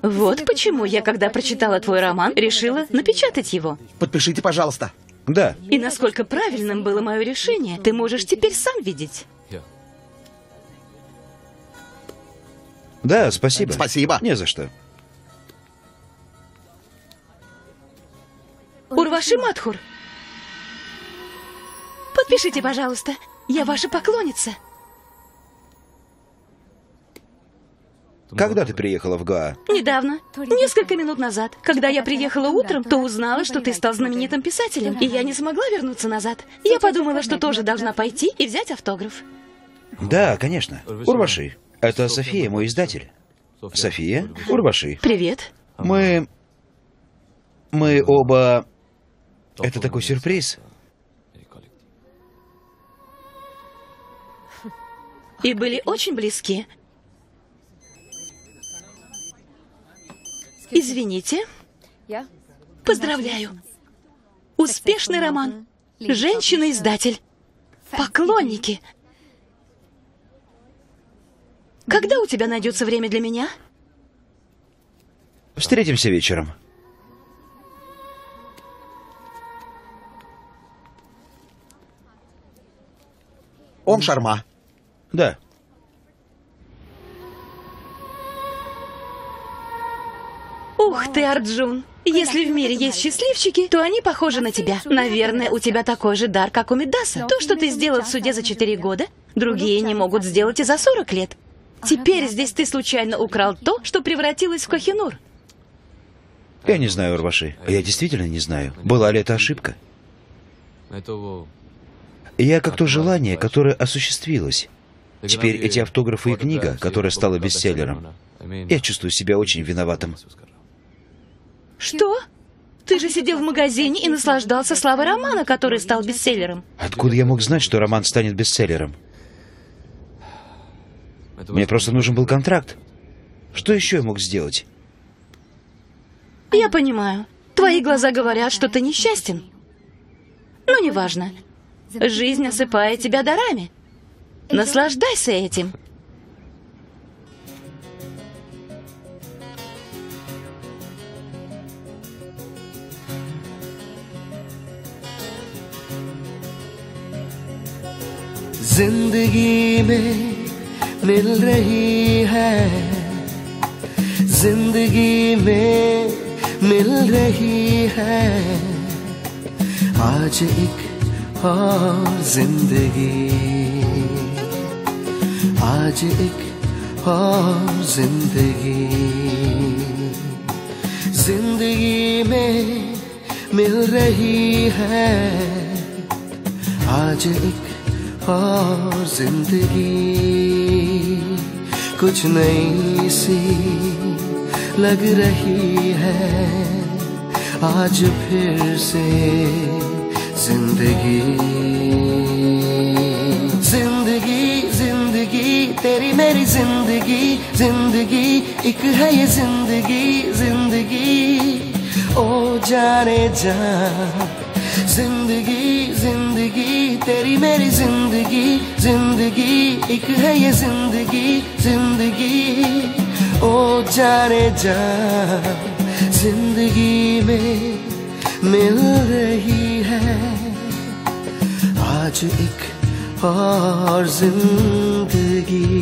Вот почему я, когда прочитала твой роман, решила напечатать его. Подпишите, пожалуйста. Да. И насколько правильным было мое решение, ты можешь теперь сам видеть. Да, спасибо. Спасибо. Не за что. Урваши Матхур. Подпишите, пожалуйста. Я ваша поклонница. Когда ты приехала в Гоа? Недавно. Несколько минут назад. Когда я приехала утром, то узнала, что ты стал знаменитым писателем, и я не смогла вернуться назад. Я подумала, что тоже должна пойти и взять автограф. Да, конечно. Урваши. Это София, мой издатель. София, Урваши. Привет. Мы... Мы оба... Это такой сюрприз. И были очень близки. Извините. Поздравляю. Успешный роман. Женщина-издатель. Поклонники. Когда у тебя найдется время для меня? Встретимся вечером. Ом Шарма. Да. Ух ты, Арджун. Если в мире есть счастливчики, то они похожи на тебя. Наверное, у тебя такой же дар, как у Медаса. То, что ты сделал в суде за четыре года, другие не могут сделать и за сорок лет. Теперь здесь ты случайно украл то, что превратилось в кохинур. Я не знаю, Урваши. Я действительно не знаю, была ли это ошибка. Я как то желание, которое осуществилось. Теперь эти автографы и книга, которая стала бестселлером. Я чувствую себя очень виноватым. Что? Ты же сидел в магазине и наслаждался славой романа, который стал бестселлером. Откуда я мог знать, что роман станет бестселлером? Мне просто нужен был контракт. Что еще я мог сделать? Я понимаю. Твои глаза говорят, что ты несчастен. Но неважно. Жизнь осыпает тебя дарами. Наслаждайся этим. जिंदगी में मिल रही है, जिंदगी में मिल रही है, आज एक और जिंदगी, आज एक और जिंदगी, जिंदगी में मिल रही है, आज एक और जिंदगी कुछ नई सी लग रही है आज फिर से जिंदगी जिंदगी जिंदगी तेरी मेरी जिंदगी जिंदगी एक है ये जिंदगी जिंदगी ओ जाने जा जिंदगी जिंदगी तेरी मेरी जिंदगी जिंदगी एक है ये जिंदगी जिंदगी ओ जाने जा जिंदगी में मिल रही है आज एक और जिंदगी.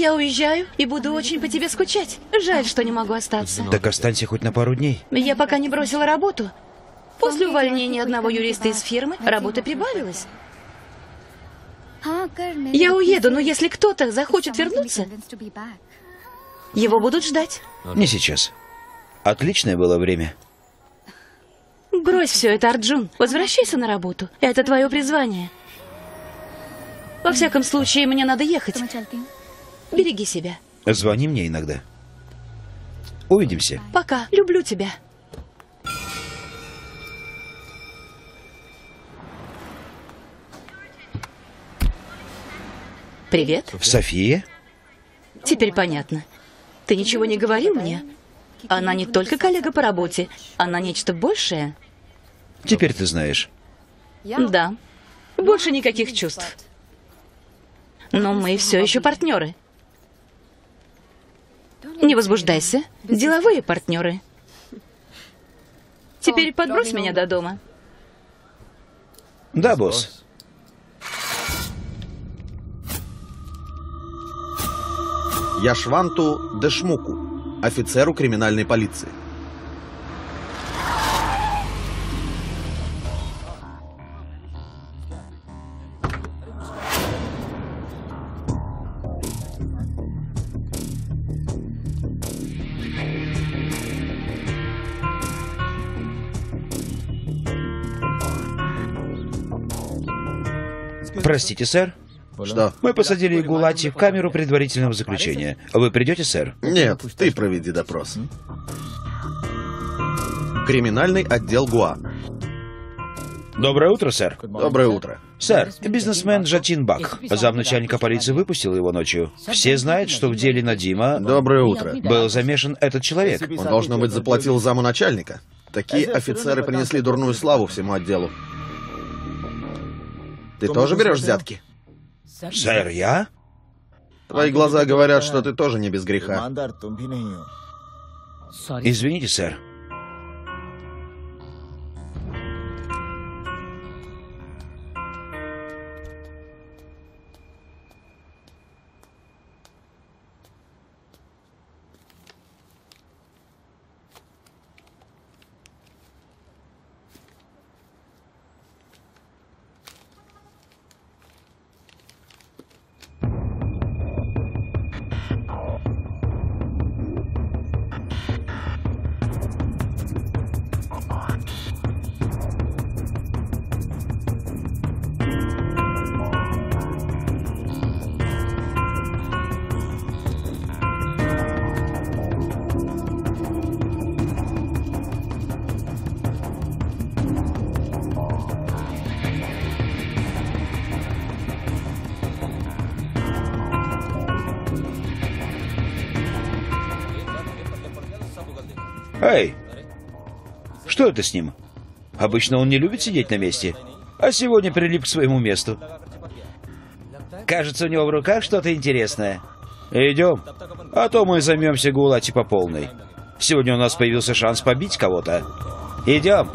Я уезжаю и буду очень по тебе скучать. Жаль, что не могу остаться. Так останься хоть на пару дней. Я пока не бросила работу. После увольнения одного юриста из фирмы работа прибавилась. Я уеду, но если кто-то захочет вернуться, его будут ждать. Не сейчас. Отличное было время. Брось все это, Арджун. Возвращайся на работу. Это твое призвание. Во всяком случае, мне надо ехать. Береги себя. Звони мне иногда. Увидимся. Пока. Люблю тебя. Привет. София? Теперь понятно. Ты ничего не говорил мне? Она не только коллега по работе, она нечто большее. Теперь ты знаешь. Да. Больше никаких чувств. Но мы все еще партнеры. Не возбуждайся. Деловые партнеры. Теперь подбрось меня до дома. Да, босс. Яшванту Дешмукху, офицеру криминальной полиции. Простите, сэр. Что? Мы посадили Гулати в камеру предварительного заключения. Вы придете, сэр? Нет, ты проведи допрос. Криминальный отдел Гоа. Доброе утро, сэр. Доброе утро. Сэр, бизнесмен Джатин Бак, замначальника полиции, выпустил его ночью. Все знают, что в деле Надима... Доброе утро. ...был замешан этот человек. Он, должно быть, заплатил заму начальника. Такие офицеры принесли дурную славу всему отделу. Ты тоже берешь взятки? Сэр, я? Твои глаза говорят, что ты тоже не без греха. Извините, сэр. Эй, что это с ним? Обычно он не любит сидеть на месте, а сегодня прилип к своему месту. Кажется, у него в руках что-то интересное. Идем, а то мы займемся Гулати по полной. Сегодня у нас появился шанс побить кого-то. Идем.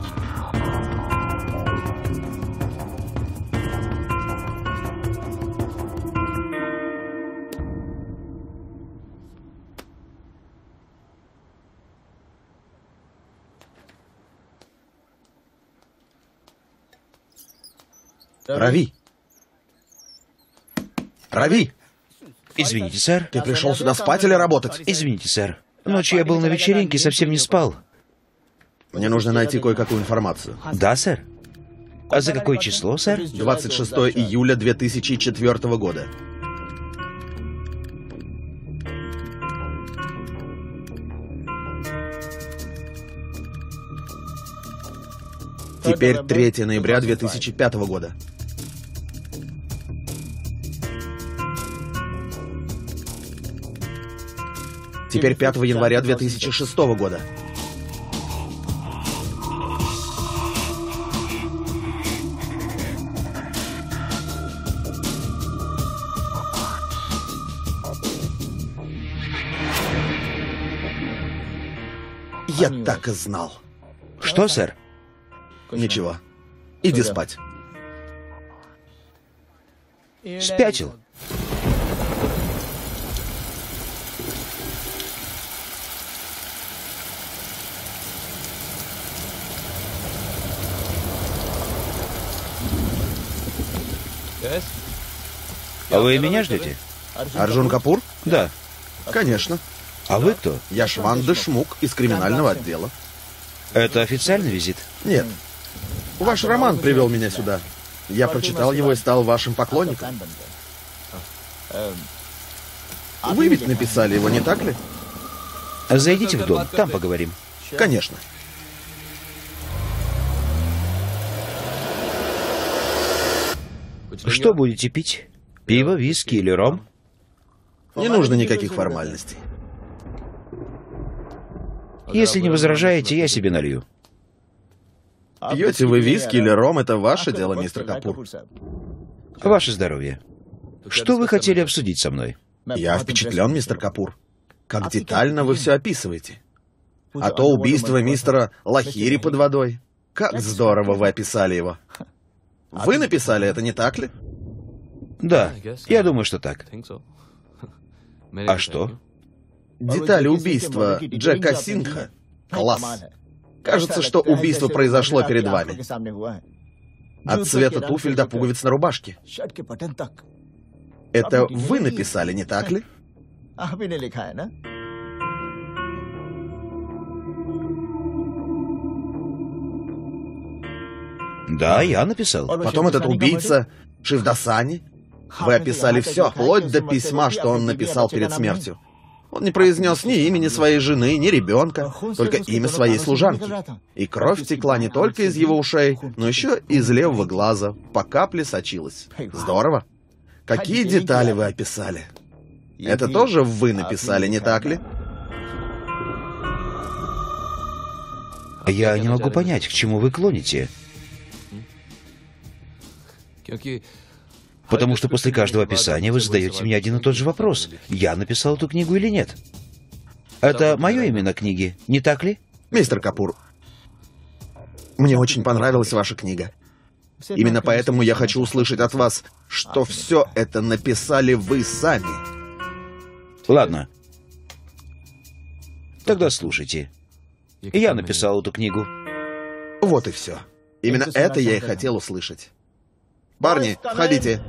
Рави! Рави! Извините, сэр. Ты пришел сюда спать или работать? Извините, сэр. Ночью я был на вечеринке и совсем не спал. Мне нужно найти кое-какую информацию. Да, сэр. А за какое число, сэр? двадцать шестое июля две тысячи четвёртого года. Теперь третье ноября две тысячи пятого года. теперь пятого января две тысячи шестого года. Я так и знал. Что, сэр? Ничего. Иди спать. Спятил. Вы меня ждете? Арджун Капур? Да. Конечно. А вы кто? Яшвант Дешмукх из криминального отдела. Это официальный визит? Нет. Ваш роман привел меня сюда. Я прочитал его и стал вашим поклонником. Вы ведь написали его, не так ли? Зайдите в дом, там поговорим. Конечно. Что будете пить? Пиво, виски или ром? Не нужно никаких формальностей. Если не возражаете, я себе налью. Пьете вы виски или ром, это ваше дело, мистер Капур. Ваше здоровье. Что вы хотели обсудить со мной? Я впечатлен, мистер Капур. Как детально вы все описываете. А то убийство мистера Лахири под водой. Как здорово вы описали его. Вы написали это, не так ли? Да, я думаю, что так. А что? Детали убийства Джека Сингха. Класс. Кажется, что убийство произошло перед вами. От цвета туфель до пуговиц на рубашке. Это вы написали, не так ли? Да, я написал. Потом этот убийца Шивдасани. Вы описали все, вплоть до письма, что он написал перед смертью. Он не произнес ни имени своей жены, ни ребенка, только имя своей служанки. И кровь текла не только из его ушей, но еще и из левого глаза. По капле сочилась. Здорово. Какие детали вы описали? Это тоже вы написали, не так ли? Я не могу понять, к чему вы клоните. Потому что после каждого описания вы задаете мне один и тот же вопрос. Я написал эту книгу или нет? Это мое имя на книге, не так ли? Мистер Капур, мне очень понравилась ваша книга. Именно поэтому я хочу услышать от вас, что все это написали вы сами. Ладно. Тогда слушайте. Я написал эту книгу. Вот и все. Именно это я и хотел услышать. Парни, входите.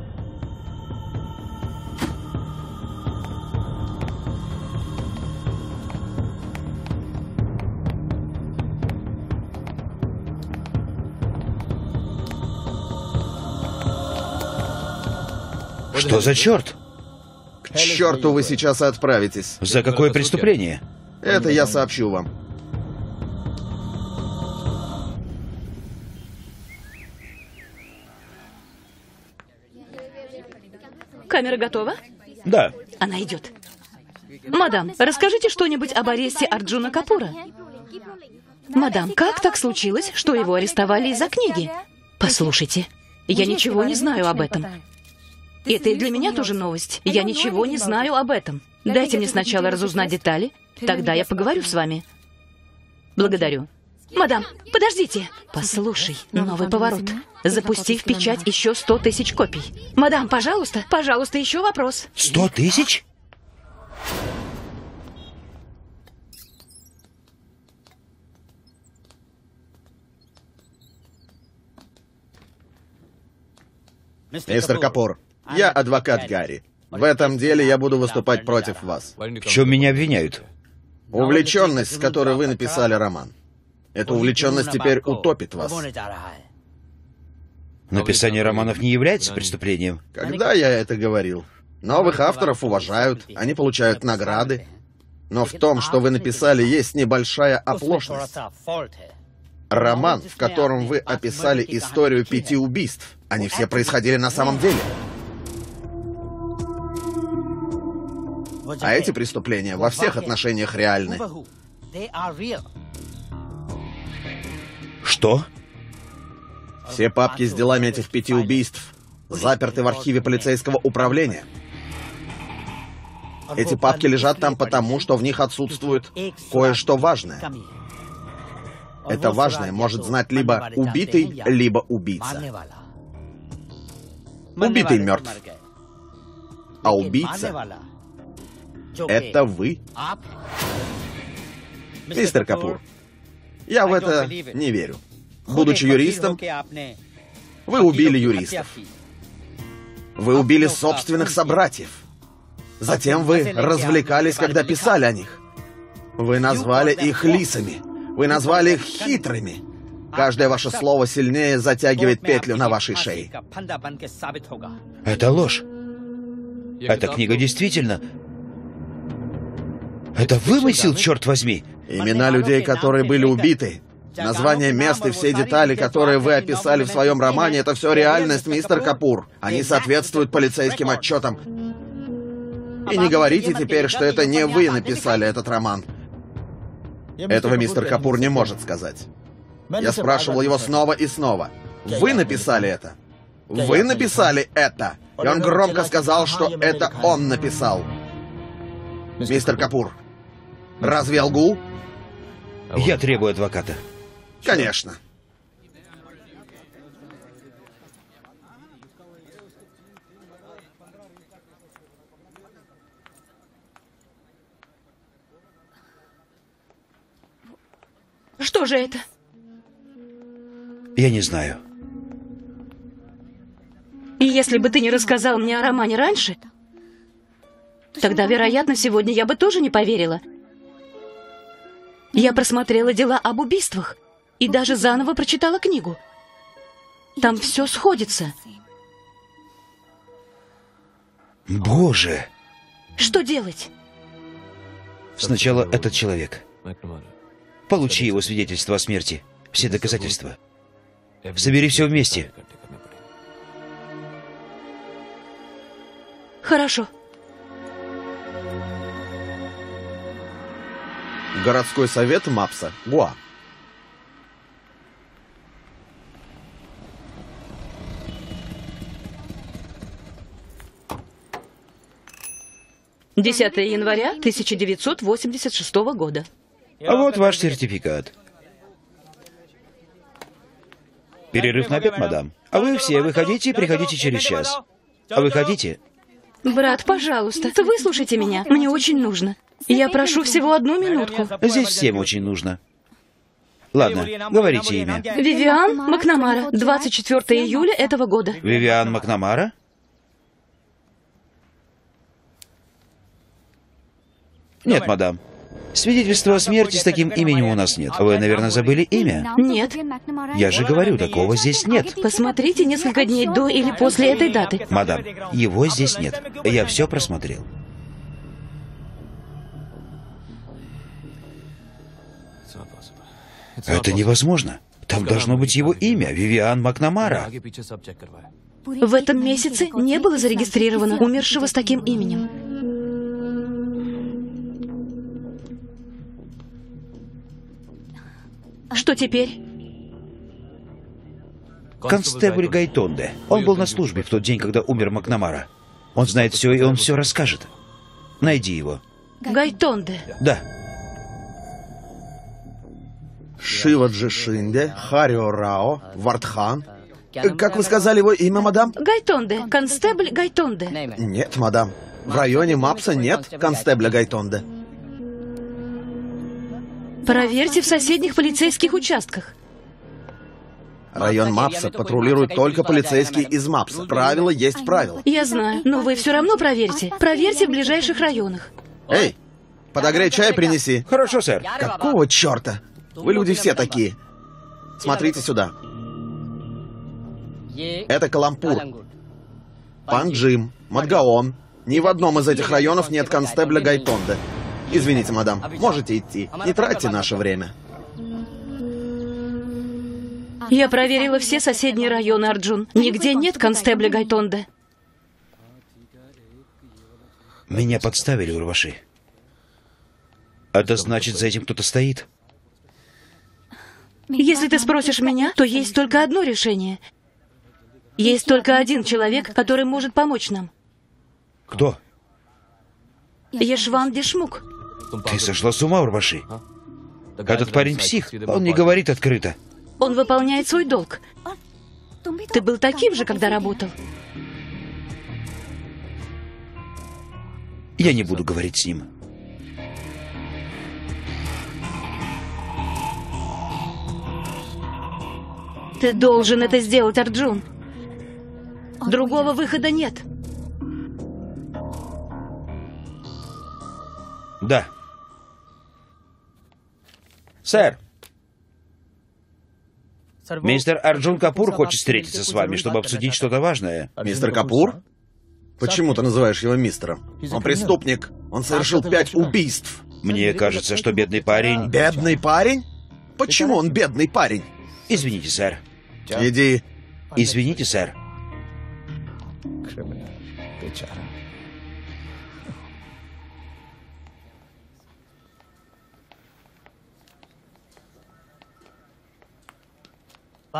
Что за черт? К черту вы сейчас и отправитесь. За какое преступление? Это я сообщу вам. Камера готова? Да. Она идет. Мадам, расскажите что-нибудь об аресте Арджуна Капура. Мадам, как так случилось, что его арестовали из-за книги? Послушайте, я ничего не знаю об этом. Это и для меня тоже новость. Я ничего не знаю об этом. Дайте мне сначала разузнать детали, тогда я поговорю с вами. Благодарю. Мадам, подождите. Послушай, новый поворот. Запусти в печать еще сто тысяч копий. Мадам, пожалуйста, пожалуйста, еще вопрос. Сто тысяч? Мистер Капур, я адвокат Гарри. В этом деле я буду выступать против вас. В чем меня обвиняют? Увлеченность, с которой вы написали роман. Эта увлеченность теперь утопит вас. Написание романов не является преступлением? Когда я это говорил? Новых авторов уважают, они получают награды. Но в том, что вы написали, есть небольшая оплошность. Роман, в котором вы описали историю пяти убийств. Они все происходили на самом деле. А эти преступления во всех отношениях реальны. Что? Все папки с делами этих пяти убийств заперты в архиве полицейского управления. Эти папки лежат там потому, что в них отсутствует кое-что важное. Это важное может знать либо убитый, либо убийца. Убитый мертв. А убийца — это вы. Мистер Капур, я в это не верю. Будучи юристом, вы убили юристов. Вы убили собственных собратьев. Затем вы развлекались, когда писали о них. Вы назвали их лисами. Вы назвали их хитрыми. Каждое ваше слово сильнее затягивает петлю на вашей шее. Это ложь. Эта книга действительно... Это вымысел, черт возьми. Имена людей, которые были убиты, название мест и все детали, которые вы описали в своем романе, это все реальность, мистер Капур. Они соответствуют полицейским отчетам. И не говорите теперь, что это не вы написали этот роман. Этого мистер Капур не может сказать. Я спрашивал его снова и снова. Вы написали это? Вы написали это? И он громко сказал, что это он написал. Мистер Капур, разве я лгу? Я требую адвоката. Конечно. Что же это? Я не знаю. И если бы ты не рассказал мне о романе раньше, тогда, вероятно, сегодня я бы тоже не поверила. Я просмотрела дела об убийствах и даже заново прочитала книгу. Там все сходится. Боже! Что делать? Сначала этот человек. Получи его свидетельство о смерти, все доказательства. Собери все вместе. Хорошо. Городской совет Мапса, Гоа. десятое января тысяча девятьсот восемьдесят шестого года. А вот ваш сертификат. Перерыв на обед, мадам. А вы все выходите и приходите через час. А выходите. Брат, пожалуйста, выслушайте меня. Мне очень нужно. Я прошу всего одну минутку. Здесь всем очень нужно. Ладно, говорите имя. Вивиан Макнамара. двадцать четвёртое июля этого года. Вивиан Макнамара? Нет, мадам. Свидетельства о смерти с таким именем у нас нет. Вы, наверное, забыли имя? Нет. Я же говорю, такого здесь нет. Посмотрите несколько дней до или после этой даты. Мадам, его здесь нет. Я все просмотрел. Это невозможно. Там должно быть его имя, Вивиан Макнамара. В этом месяце не было зарегистрировано умершего с таким именем. Что теперь? Констебль Гайтонде. Он был на службе в тот день, когда умер Макнамара. Он знает все, и он все расскажет. Найди его. Гайтонде? Да. Шиваджи Шинде, Харио Рао, Вардхан. Как вы сказали его имя, мадам? Гайтонде. Констебль Гайтонде. Нет, мадам. В районе Мапса нет констебля Гайтонде. Проверьте в соседних полицейских участках. Район Мапса патрулируют только полицейские из Мапса. Правило есть правило. Я знаю, но вы все равно проверьте. Проверьте в ближайших районах. Эй, подогрей чай принеси. Хорошо, сэр. Какого черта? Вы люди все такие. Смотрите сюда. Это Калампур. Панджим, Мадгаон. Ни в одном из этих районов нет констебля Гайтонде. Извините, мадам, можете идти. Не тратьте наше время. Я проверила все соседние районы, Арджун. Нигде нет констебля Гайтонде. Меня подставили, Урваши. Это значит, за этим кто-то стоит? Если ты спросишь меня, то есть только одно решение. Есть только один человек, который может помочь нам. Кто? Яшвант Дешмукх. Ты сошла с ума, Урваши? Этот парень псих, он не говорит открыто. Он выполняет свой долг. Ты был таким же, когда работал. Я не буду говорить с ним. Ты должен это сделать, Арджун. Другого выхода нет. Да. Сэр. Мистер Арджун Капур хочет встретиться с вами, чтобы обсудить что-то важное. Мистер Капур? Почему ты называешь его мистером? Он преступник. Он совершил пять убийств. Мне кажется, что бедный парень... Бедный парень? Почему он бедный парень? Извините, сэр. Иди. Извините, сэр.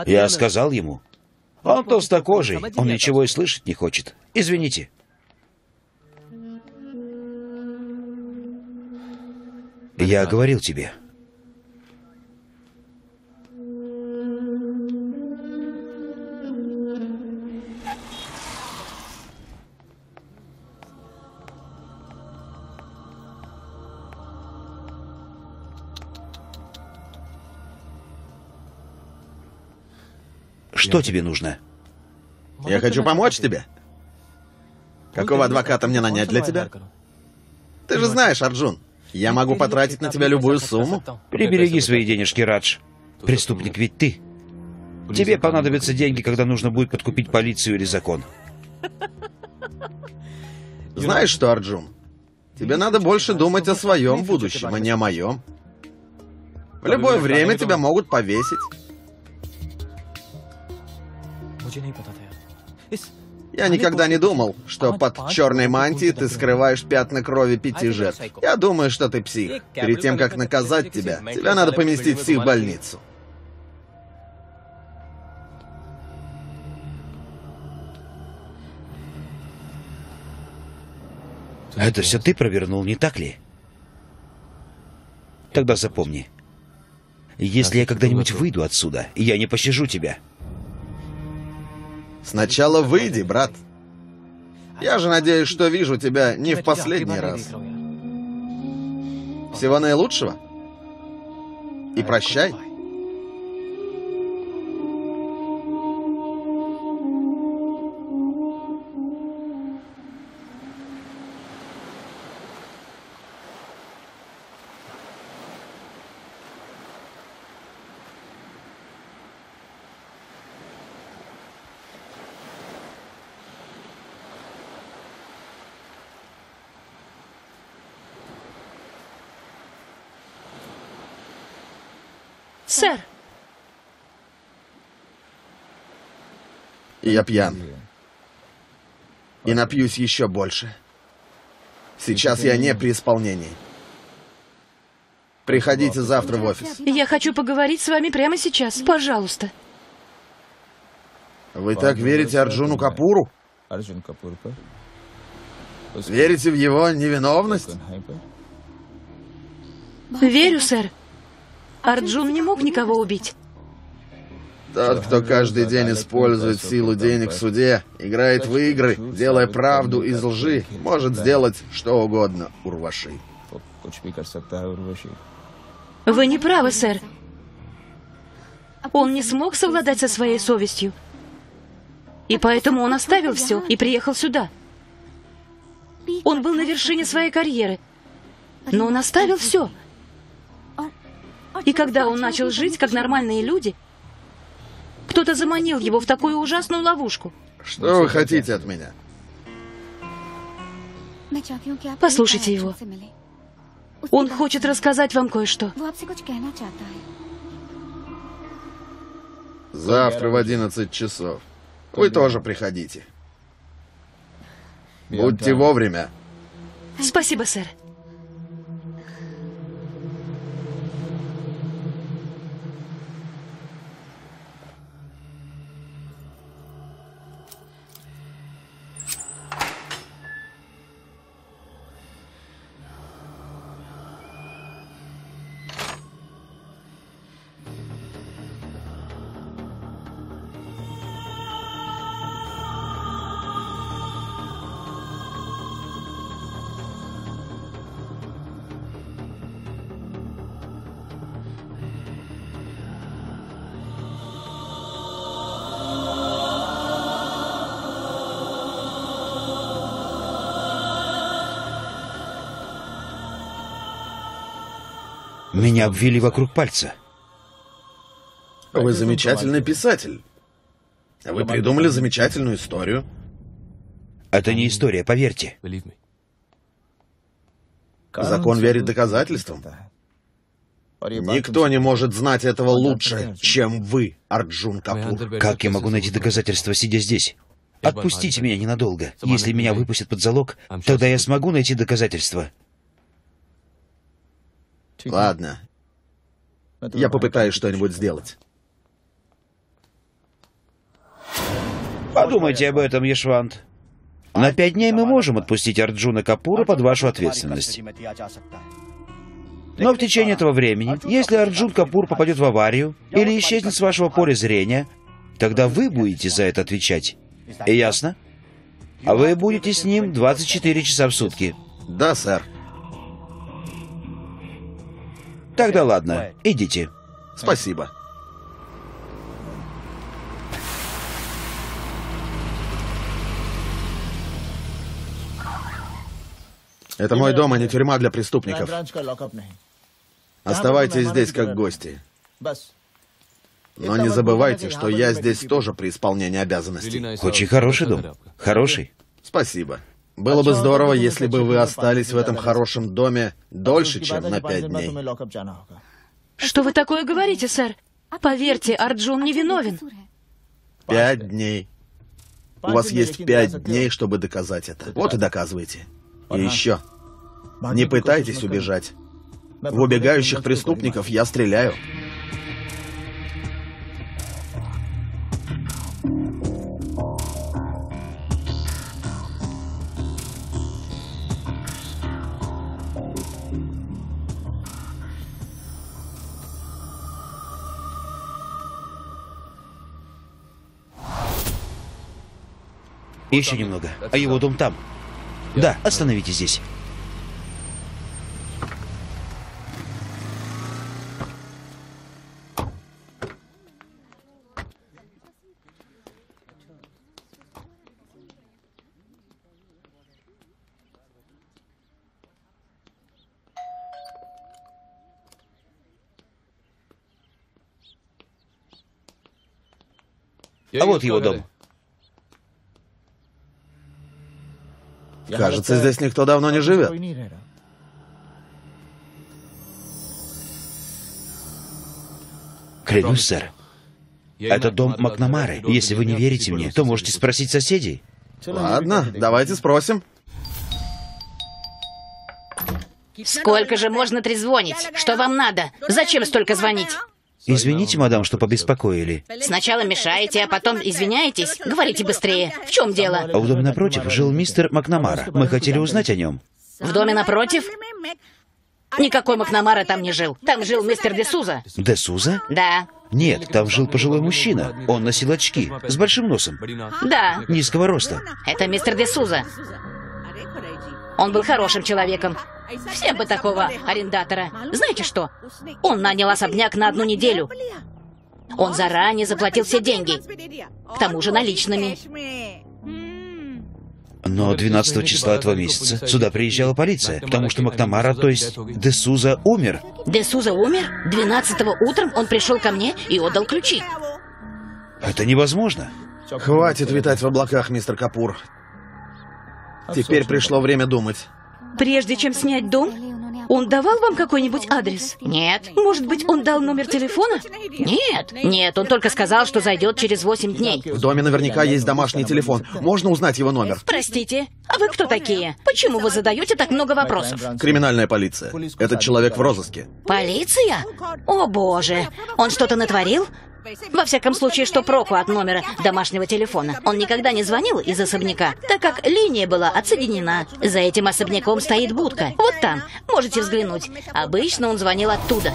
Я сказал ему. Он толстокожий, он ничего и слышать не хочет. Извините. Я говорил тебе. Что тебе нужно? Я хочу помочь тебе. Какого адвоката мне нанять для тебя? Ты же знаешь, Арджун, я могу потратить на тебя любую сумму. Прибереги свои денежки, Радж. Преступник ведь ты. Тебе понадобятся деньги, когда нужно будет подкупить полицию или закон. Знаешь что, Арджун? Тебе надо больше думать о своем будущем, а не о моем. В любое время тебя могут повесить. Я никогда не думал, что под черной мантией ты скрываешь пятна крови пяти жертв. Я думаю, что ты псих. Перед тем, как наказать тебя, тебя надо поместить в психбольницу. Это все ты провернул, не так ли? Тогда запомни. Если я когда-нибудь выйду отсюда, я не пощажу тебя. Сначала выйди, брат. Я же надеюсь, что вижу тебя не в последний раз. Всего наилучшего. И прощай. Сэр. Я пьян. И напьюсь еще больше. Сейчас я не при исполнении. Приходите завтра в офис. Я хочу поговорить с вами прямо сейчас. Пожалуйста. Вы так верите Арджуну Капуру? Верите в его невиновность? Верю, сэр. Арджун не мог никого убить. Тот, кто каждый день использует силу денег в суде, играет в игры, делая правду из лжи, может сделать что угодно, Урваши. Вы не правы, сэр. Он не смог совладать со своей совестью. И поэтому он оставил все и приехал сюда. Он был на вершине своей карьеры. Но он оставил все. И когда он начал жить, как нормальные люди, кто-то заманил его в такую ужасную ловушку. Что вы хотите от меня? Послушайте его. Он хочет рассказать вам кое-что. Завтра в одиннадцать часов. Вы тоже приходите. Будьте вовремя. Спасибо, сэр. Меня обвили вокруг пальца. Вы замечательный писатель. Вы придумали замечательную историю. Это не история, поверьте. Закон верит доказательствам. Никто не может знать этого лучше, чем вы, Арджун Капур. Как я могу найти доказательства, сидя здесь? Отпустите меня ненадолго. Если меня выпустят под залог, тогда я смогу найти доказательства. Ладно. Я попытаюсь что-нибудь сделать. Подумайте об этом, Яшвант. На пять дней мы можем отпустить Арджуна Капура под вашу ответственность. Но в течение этого времени, если Арджун Капур попадет в аварию или исчезнет с вашего поля зрения, тогда вы будете за это отвечать. Ясно? А вы будете с ним двадцать четыре часа в сутки. Да, сэр. Тогда ладно, идите. Спасибо. Это мой дом, а не тюрьма для преступников. Оставайтесь здесь как гости. Но не забывайте, что я здесь тоже при исполнении обязанностей. Очень хороший дом. Хороший. Спасибо. Было бы здорово, если бы вы остались в этом хорошем доме дольше, чем на пять дней. Что вы такое говорите, сэр? Поверьте, Арджун невиновен. Пять дней. У вас есть пять дней, чтобы доказать это. Вот и доказывайте. И еще. Не пытайтесь убежать. В убегающих преступников я стреляю. Еще немного. А его дом там. Да, остановитесь здесь. А вот его дом. Кажется, здесь никто давно не живет. Клянусь, сэр. Это дом Макнамары. Если вы не верите мне, то можете спросить соседей. Ладно, давайте спросим. Сколько же можно трезвонить? Что вам надо? Зачем столько звонить? Извините, мадам, что побеспокоили. Сначала мешаете, а потом извиняетесь. Говорите быстрее. В чем дело? В доме напротив жил мистер Макнамара. Мы хотели узнать о нем. В доме напротив? Никакой Макнамара там не жил. Там жил мистер Десуза. Десуза? Да. Нет, там жил пожилой мужчина. Он носил очки. С большим носом. Да. Низкого роста. Это мистер Десуза. Он был хорошим человеком. Всем бы такого арендатора. Знаете что? Он нанял особняк на одну неделю. Он заранее заплатил все деньги. К тому же наличными. Но двенадцатого числа этого месяца сюда приезжала полиция, потому что Макнамара, то есть Десуза, умер. Десуза умер? двенадцатого утром он пришел ко мне и отдал ключи. Это невозможно. Хватит витать в облаках, мистер Капур. Теперь пришло время думать. Прежде чем снять дом, Он давал вам какой-нибудь адрес? Нет. Может быть, он дал номер телефона? Нет. Нет, он только сказал, что зайдет через восемь дней. В доме наверняка есть домашний телефон. Можно узнать его номер. Простите, а вы кто такие? Почему вы задаете так много вопросов? Криминальная полиция. Этот человек в розыске. Полиция? О, боже. Он что-то натворил? Во всяком случае, что проку от номера домашнего телефона? Он никогда не звонил из особняка, так как линия была отсоединена. За этим особняком стоит будка. Вот там. Можете взглянуть. Обычно он звонил оттуда.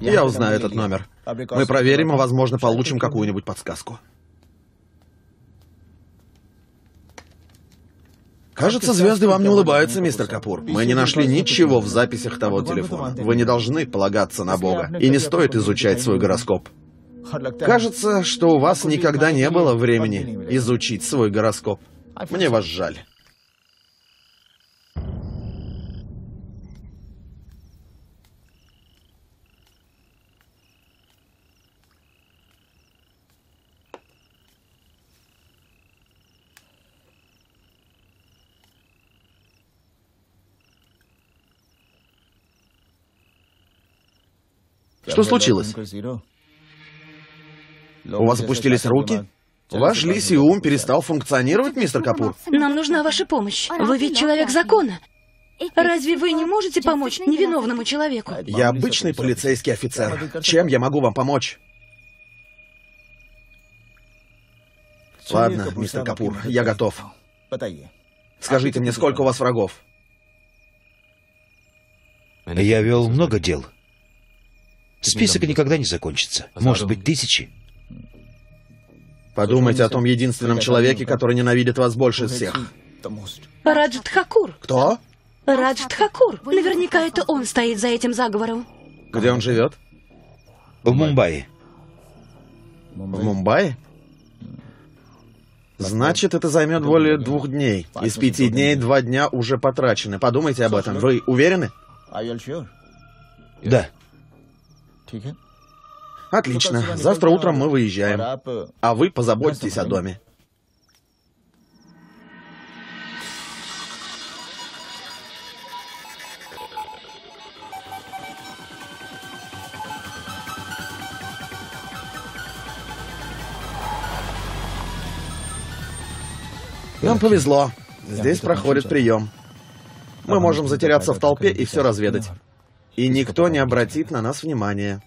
Я узнаю этот номер. Мы проверим, а возможно, получим какую-нибудь подсказку. Кажется, звезды вам не улыбаются, мистер Капур. Мы не нашли ничего в записях того телефона. Вы не должны полагаться на Бога. И не стоит изучать свой гороскоп. Кажется, что у вас никогда не было времени изучить свой гороскоп. Мне вас жаль. Что случилось? У вас опустились руки? Ваш лисий ум перестал функционировать, мистер Капур? Нам нужна ваша помощь. Вы ведь человек закона. Разве вы не можете помочь невиновному человеку? Я обычный полицейский офицер. Чем я могу вам помочь? Ладно, мистер Капур, я готов. Скажите мне, сколько у вас врагов? Я вел много дел. Список никогда не закончится. Может быть, тысячи. Подумайте о том единственном человеке, который ненавидит вас больше всех. Радж Тхакур. Кто? Радж Тхакур. Наверняка это он стоит за этим заговором. Где он живет? В Мумбаи. В Мумбаи? Значит, это займет более двух дней. Из пяти дней два дня уже потрачены. Подумайте об этом. Вы уверены? Да. Отлично. Завтра утром мы выезжаем. А вы позаботьтесь о доме. Нам повезло. Здесь проходит прием. Мы можем затеряться в толпе и все разведать. И никто не обратит на нас внимания.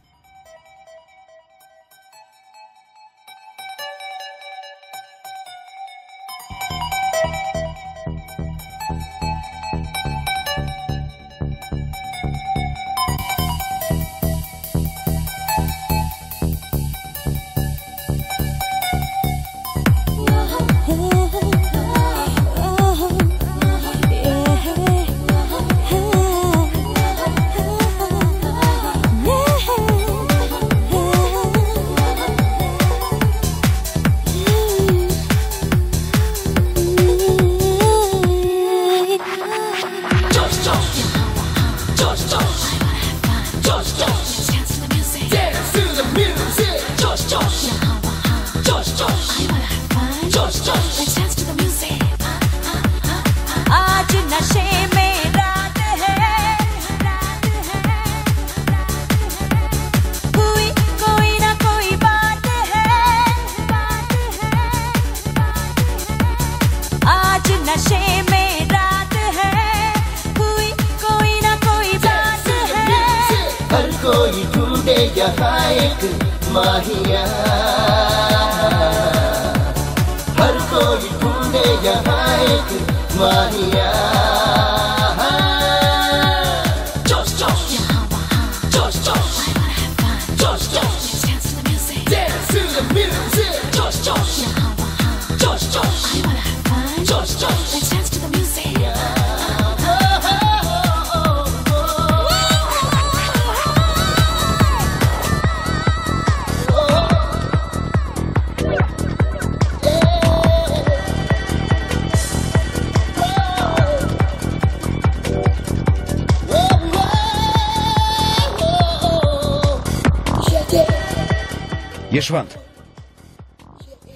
Яшвант,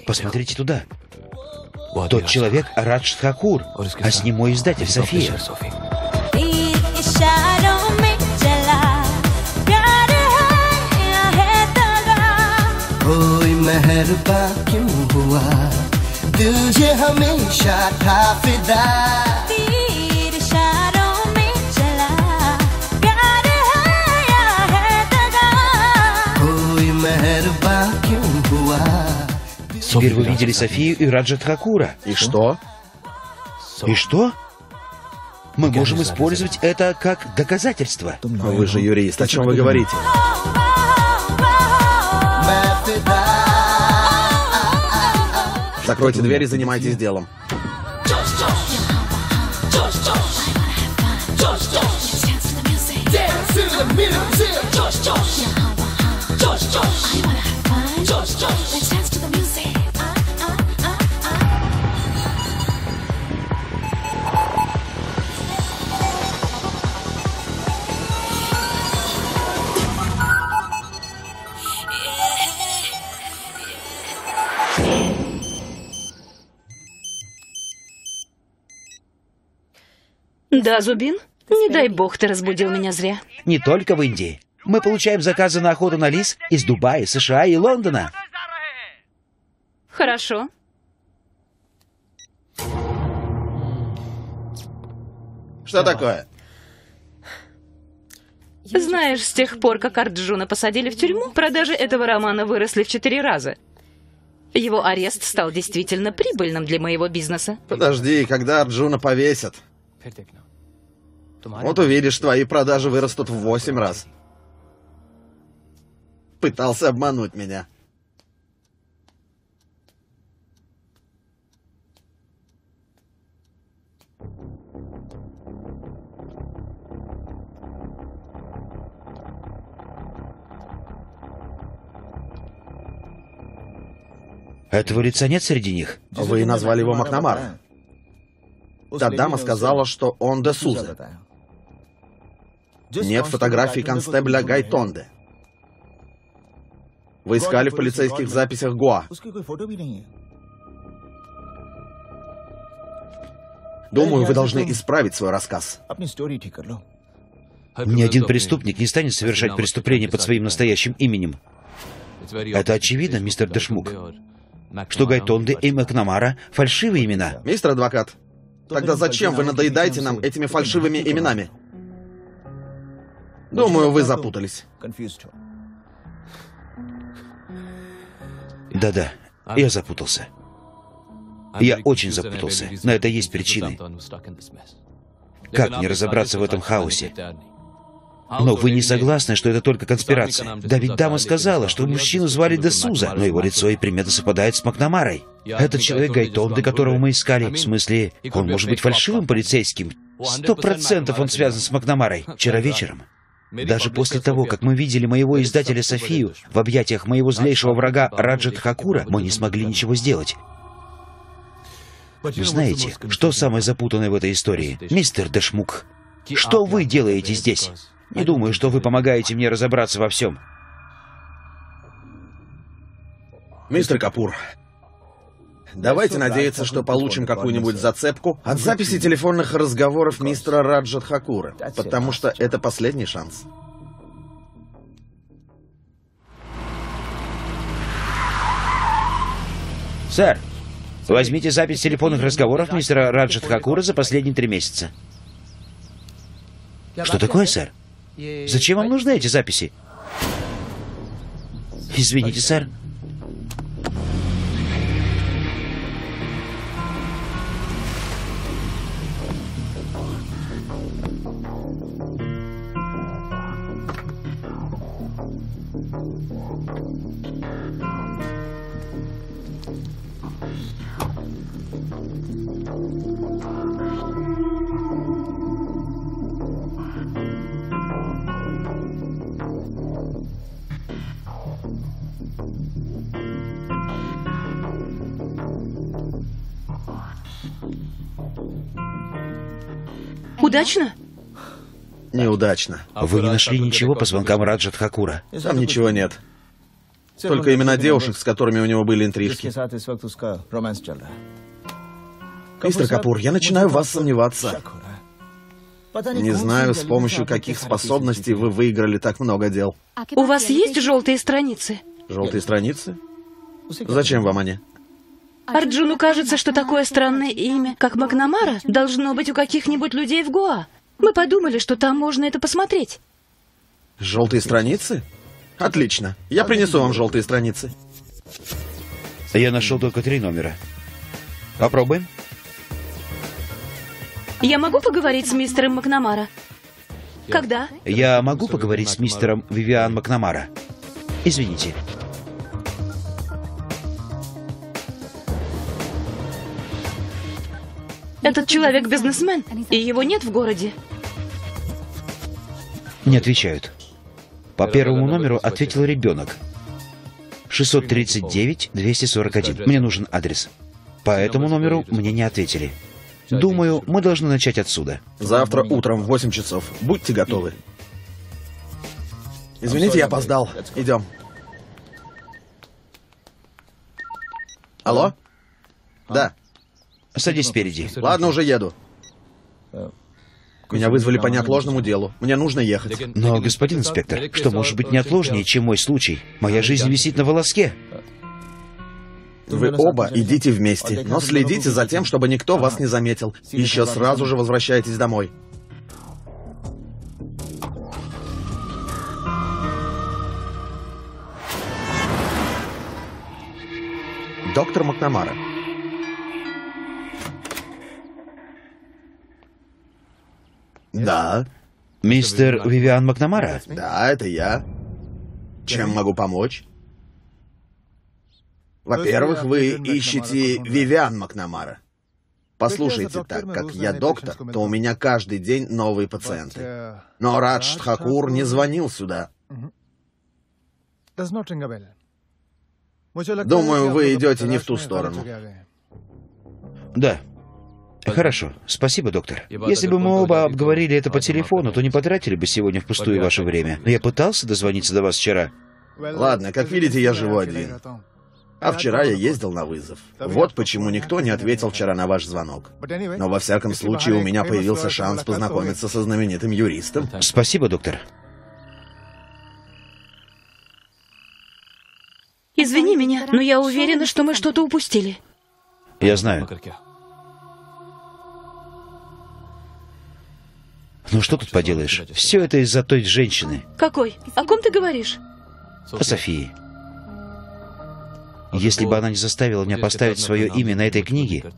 посмотрите туда. Тот человек Радж Тхакур, а с ним мой издатель София. Теперь вы видели Софию и Раджат Хакура. И что? И что? Мы можем использовать это как доказательство. Но вы же юрист, о чем вы говорите? Закройте дверь и занимайтесь делом. Да, Зубин? Не дай бог, ты разбудил меня зря. Не только в Индии. Мы получаем заказы на охоту на лис из Дубая, США и Лондона. Хорошо. Что такое? Знаешь, с тех пор, как Арджуна посадили в тюрьму, продажи этого романа выросли в четыре раза. Его арест стал действительно прибыльным для моего бизнеса. Подожди, когда Арджуна повесят? Вот увидишь, твои продажи вырастут в восемь раз. Пытался обмануть меня. Этого лица нет среди них? Вы назвали его Макнамара. Та дама сказала, что он Десуза. Нет фотографий констебля Гайтонде. Вы искали в полицейских записях Гоа. Думаю, вы должны исправить свой рассказ. Ни один преступник не станет совершать преступление под своим настоящим именем. Это очевидно, мистер Дешмукх, что Гайтонде и Макнамара — фальшивые имена. Мистер Адвокат, тогда зачем вы надоедаете нам этими фальшивыми именами? Думаю, вы запутались. Да-да, я запутался. Я очень запутался. На это есть причины. Как мне разобраться в этом хаосе? Но вы не согласны, что это только конспирация? Да ведь дама сказала, что мужчину звали Десуза, но его лицо и приметы совпадают с Макнамарой. Этот человек Гайтонде, которого мы искали. В смысле, он может быть фальшивым полицейским? Сто процентов он связан с Макнамарой. Вчера вечером, даже после того, как мы видели моего издателя Софию в объятиях моего злейшего врага Раджат Хакура, мы не смогли ничего сделать. Вы знаете, что самое запутанное в этой истории? Мистер Дешмукх, что вы делаете здесь? Не думаю, что вы помогаете мне разобраться во всем. Мистер Капур, давайте надеяться, что получим какую-нибудь зацепку от записи телефонных разговоров мистера Раджат Хакура, потому что это последний шанс. Сэр, возьмите запись телефонных разговоров мистера Раджат Хакура за последние три месяца. Что такое, сэр? Зачем вам нужны эти записи? Извините, сэр. Удачно? Неудачно. Вы не нашли ничего по звонкам Раджат Хакура? Там ничего нет. Только имена девушек, с которыми у него были интрижки. Мистер Капур, я начинаю в вас сомневаться. Не знаю, с помощью каких способностей вы выиграли так много дел. У вас есть желтые страницы? Желтые страницы? Зачем вам они? Арджуну кажется, что такое странное имя, как Макнамара, должно быть у каких-нибудь людей в Гоа. Мы подумали, что там можно это посмотреть. Желтые страницы? Отлично. Я принесу вам желтые страницы. Я нашел только три номера. Попробуем. Я могу поговорить с мистером Макнамара? Когда? Я могу поговорить с мистером Вивиан Макнамара. Извините. Этот человек бизнесмен, и его нет в городе. Не отвечают. По первому номеру ответил ребенок. шестьсот тридцать девять двести сорок один. Мне нужен адрес. По этому номеру мне не ответили. Думаю, мы должны начать отсюда. Завтра утром в восемь часов. Будьте готовы. Извините, я опоздал. Идем. Алло? Да. Садись спереди. Ладно, уже еду. Меня вызвали по неотложному делу. Мне нужно ехать. Но, господин инспектор, что может быть неотложнее, чем мой случай? Моя жизнь висит на волоске. Вы оба идите вместе, но следите за тем, чтобы никто вас не заметил. Еще сразу же возвращайтесь домой. Доктор Макнамара. Да. Мистер Вивиан Макнамара? Да, это я. Чем могу помочь? Во-первых, вы ищете Вивиан Макнамара. Послушайте, так как я доктор, то у меня каждый день новые пациенты. Но Радж Тхакур не звонил сюда. Думаю, вы идете не в ту сторону. Да. Хорошо. Спасибо, доктор. Если бы мы оба обговорили это по телефону, то не потратили бы сегодня впустую ваше время. Я пытался дозвониться до вас вчера. Ладно, как видите, я живу один. А вчера я ездил на вызов. Вот почему никто не ответил вчера на ваш звонок. Но во всяком случае у меня появился шанс познакомиться со знаменитым юристом. Спасибо, доктор. Извини меня, но я уверена, что мы что-то упустили. Я знаю. Ну что тут поделаешь? Все это из-за той женщины. Какой? О ком ты говоришь? О Софии. Если бы она не заставила меня поставить свое имя на этой книге,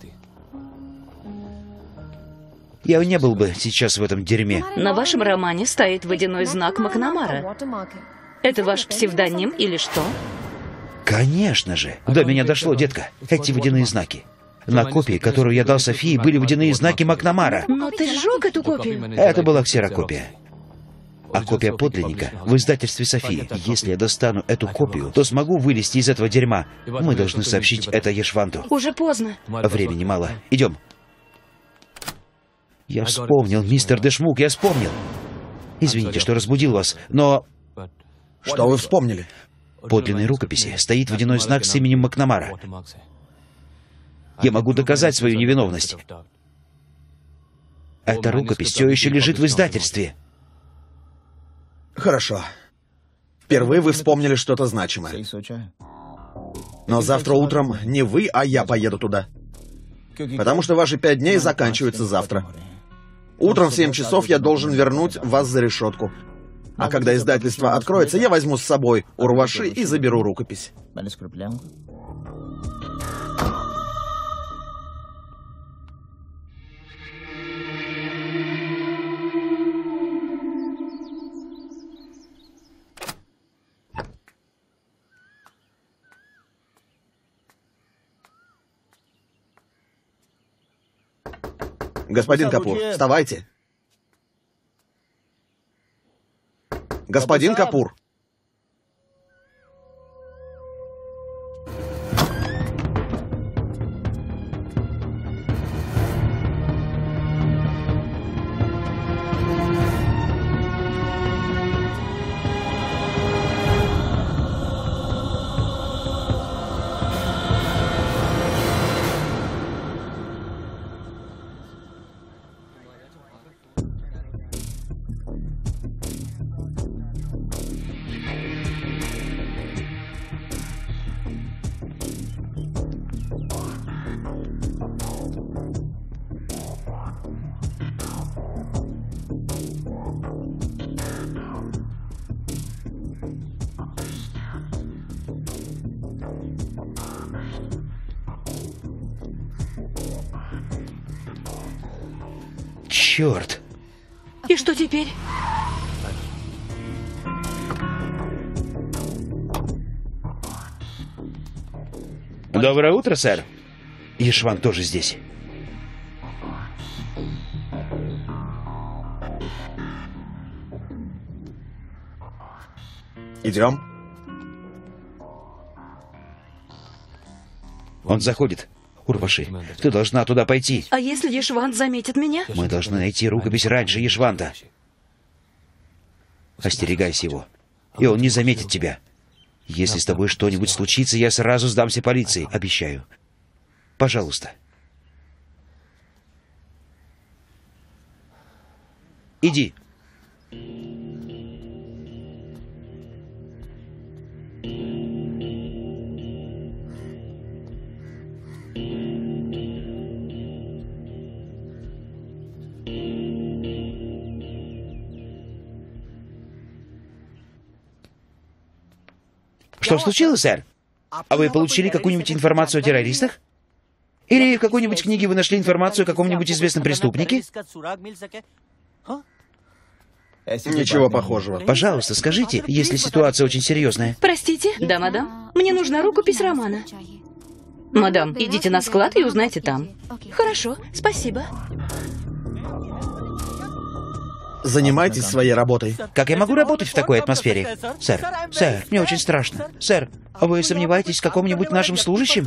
я не был бы сейчас в этом дерьме. На вашем романе стоит водяной знак Макнамара. Это ваш псевдоним или что? Конечно же. До меня дошло, детка. Эти водяные знаки. На копии, которую я дал Софии, были водяные знаки Макнамара. Но ты сжег эту копию? Это была ксерокопия. А копия подлинника в издательстве Софии. Если я достану эту копию, то смогу вылезти из этого дерьма. Мы должны сообщить это Яшванту. Уже поздно. Времени мало. Идем. Я вспомнил, мистер Дешмукх, я вспомнил. Извините, что разбудил вас, но... Что вы вспомнили? В подлинной рукописи стоит водяной знак с именем Макнамара. Я могу доказать свою невиновность. Эта рукопись все еще лежит в издательстве. Хорошо. Впервые вы вспомнили что-то значимое. Но завтра утром не вы, а я поеду туда. Потому что ваши пять дней заканчиваются завтра. Утром в семь часов я должен вернуть вас за решетку. А когда издательство откроется, я возьму с собой Урваши и заберу рукопись. Господин Капур, вставайте. Господин Капур. Черт! И что теперь? Доброе утро, сэр. Яшван тоже здесь. Идем. Он заходит. Урваши, ты должна туда пойти. А если Яшвант заметит меня? Мы должны найти рукопись раньше Яшванта. Остерегайся его, и он не заметит тебя. Если с тобой что-нибудь случится, я сразу сдамся полиции, обещаю. Пожалуйста. Иди. Что случилось, сэр? А вы получили какую-нибудь информацию о террористах? Или в какой-нибудь книге вы нашли информацию о каком-нибудь известном преступнике? Ничего похожего. Пожалуйста, скажите, если ситуация очень серьезная. Простите? Да, мадам. Мне нужна рукопись романа. Мадам, идите на склад и узнайте там. Хорошо, спасибо. Занимайтесь своей работой. Как я могу работать в такой атмосфере? Сэр, сэр, мне очень страшно. Сэр, вы сомневаетесь в каком-нибудь нашем служащем?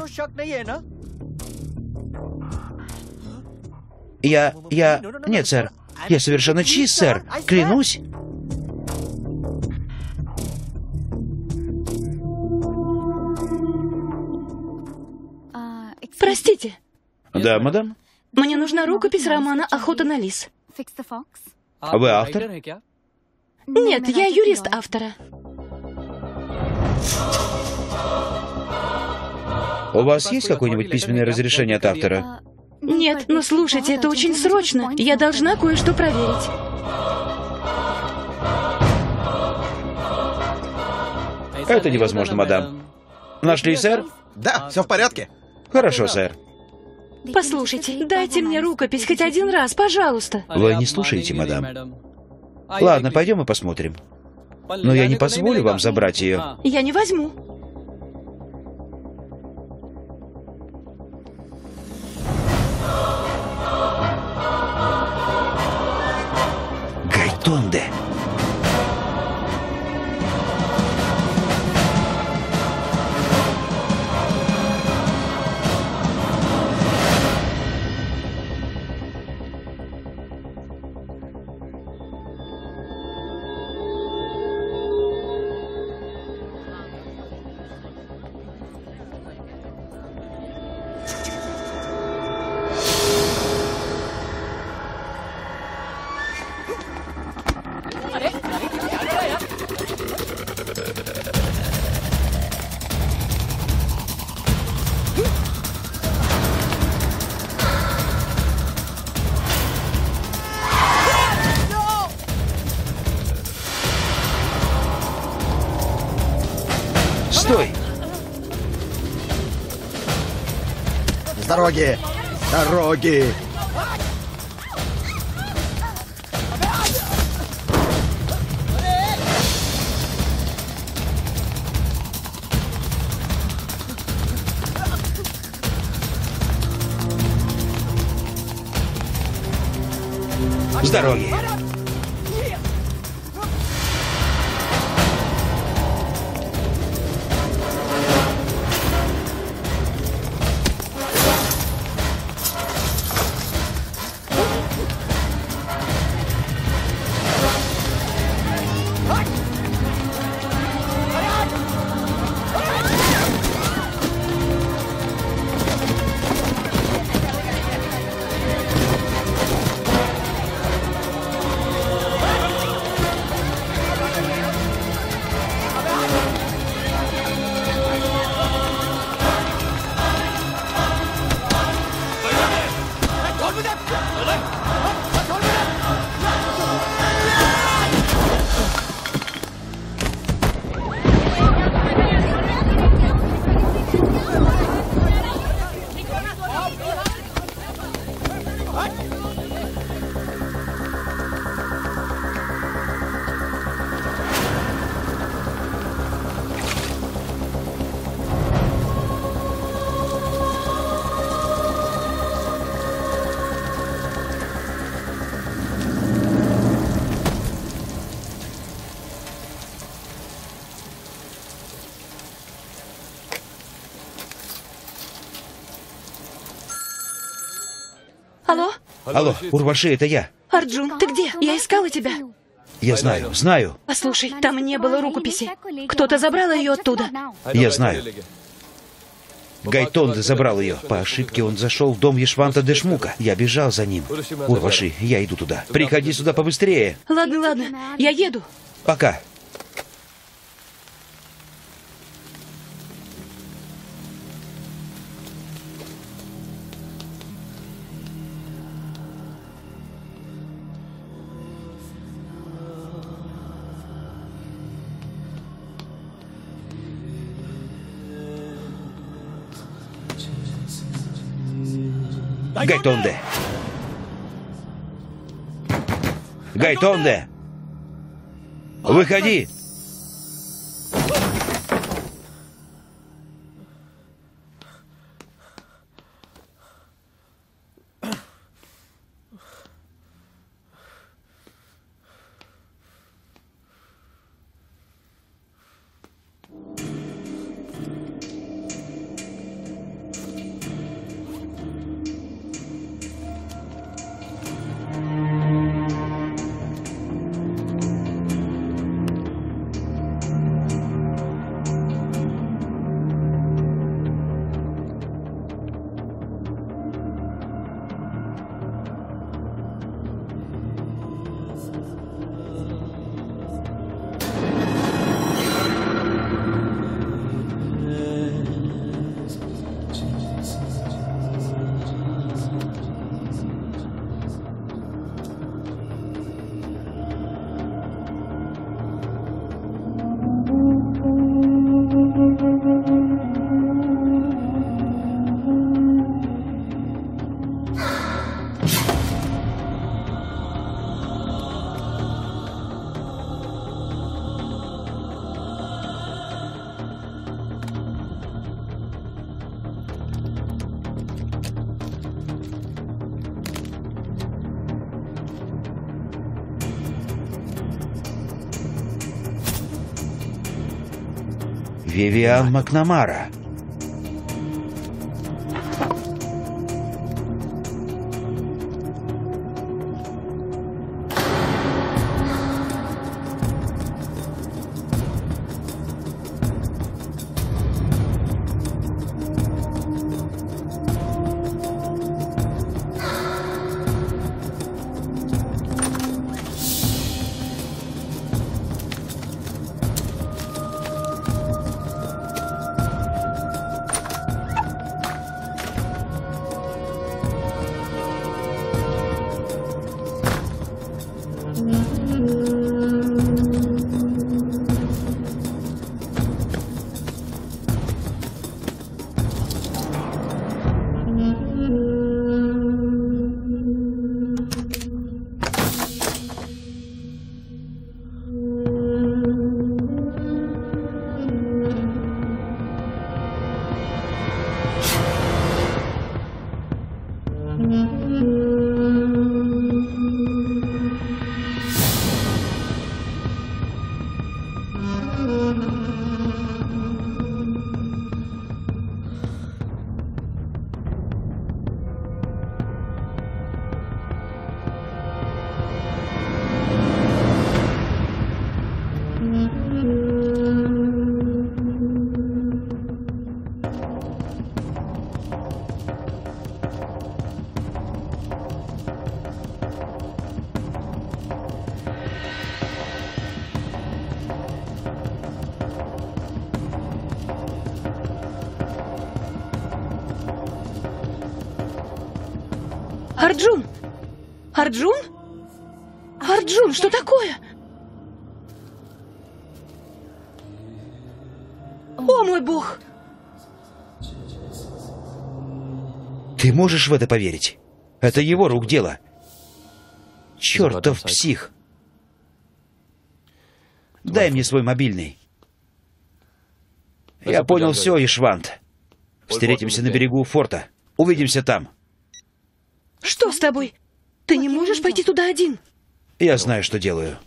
Я... я... Нет, сэр. Я совершенно чист, сэр. Клянусь. Простите. Да, мадам? Мне нужна рукопись романа «Охота на лис». А вы автор? Нет, я юрист автора. У вас есть какое-нибудь письменное разрешение от автора? Нет, но слушайте, это очень срочно. Я должна кое-что проверить. Это невозможно, мадам. Нашли, сэр? Да, все в порядке. Хорошо, сэр. Послушайте, дайте мне рукопись хоть один раз, пожалуйста. Вы не слушаете, мадам. Ладно, пойдем и посмотрим. Но я не позволю вам забрать ее. Я не возьму. Гайтонде. Дороги! Дороги! С дороги! Алло, Урваши, это я. Арджун, ты где? Я искала тебя. Я знаю, знаю. Послушай, там не было рукописи. Кто-то забрал ее оттуда. Я знаю. Гайтонде забрал ее. По ошибке он зашел в дом Яшванта Дешмукха. Я бежал за ним. Урваши, я иду туда. Приходи сюда побыстрее. Ладно, ладно, я еду. Пока. Гайтонде! Гайтонде! Выходи! Вивиан Макнамара. Арджун! Арджун? Арджун, что такое? О, мой бог! Ты можешь в это поверить? Это его рук дело. Чертов псих! Дай мне свой мобильный. Я понял все, Яшвант. Встретимся на берегу форта. Увидимся там. Что с тобой? Ты не можешь пойти туда один? Я знаю, что делаю.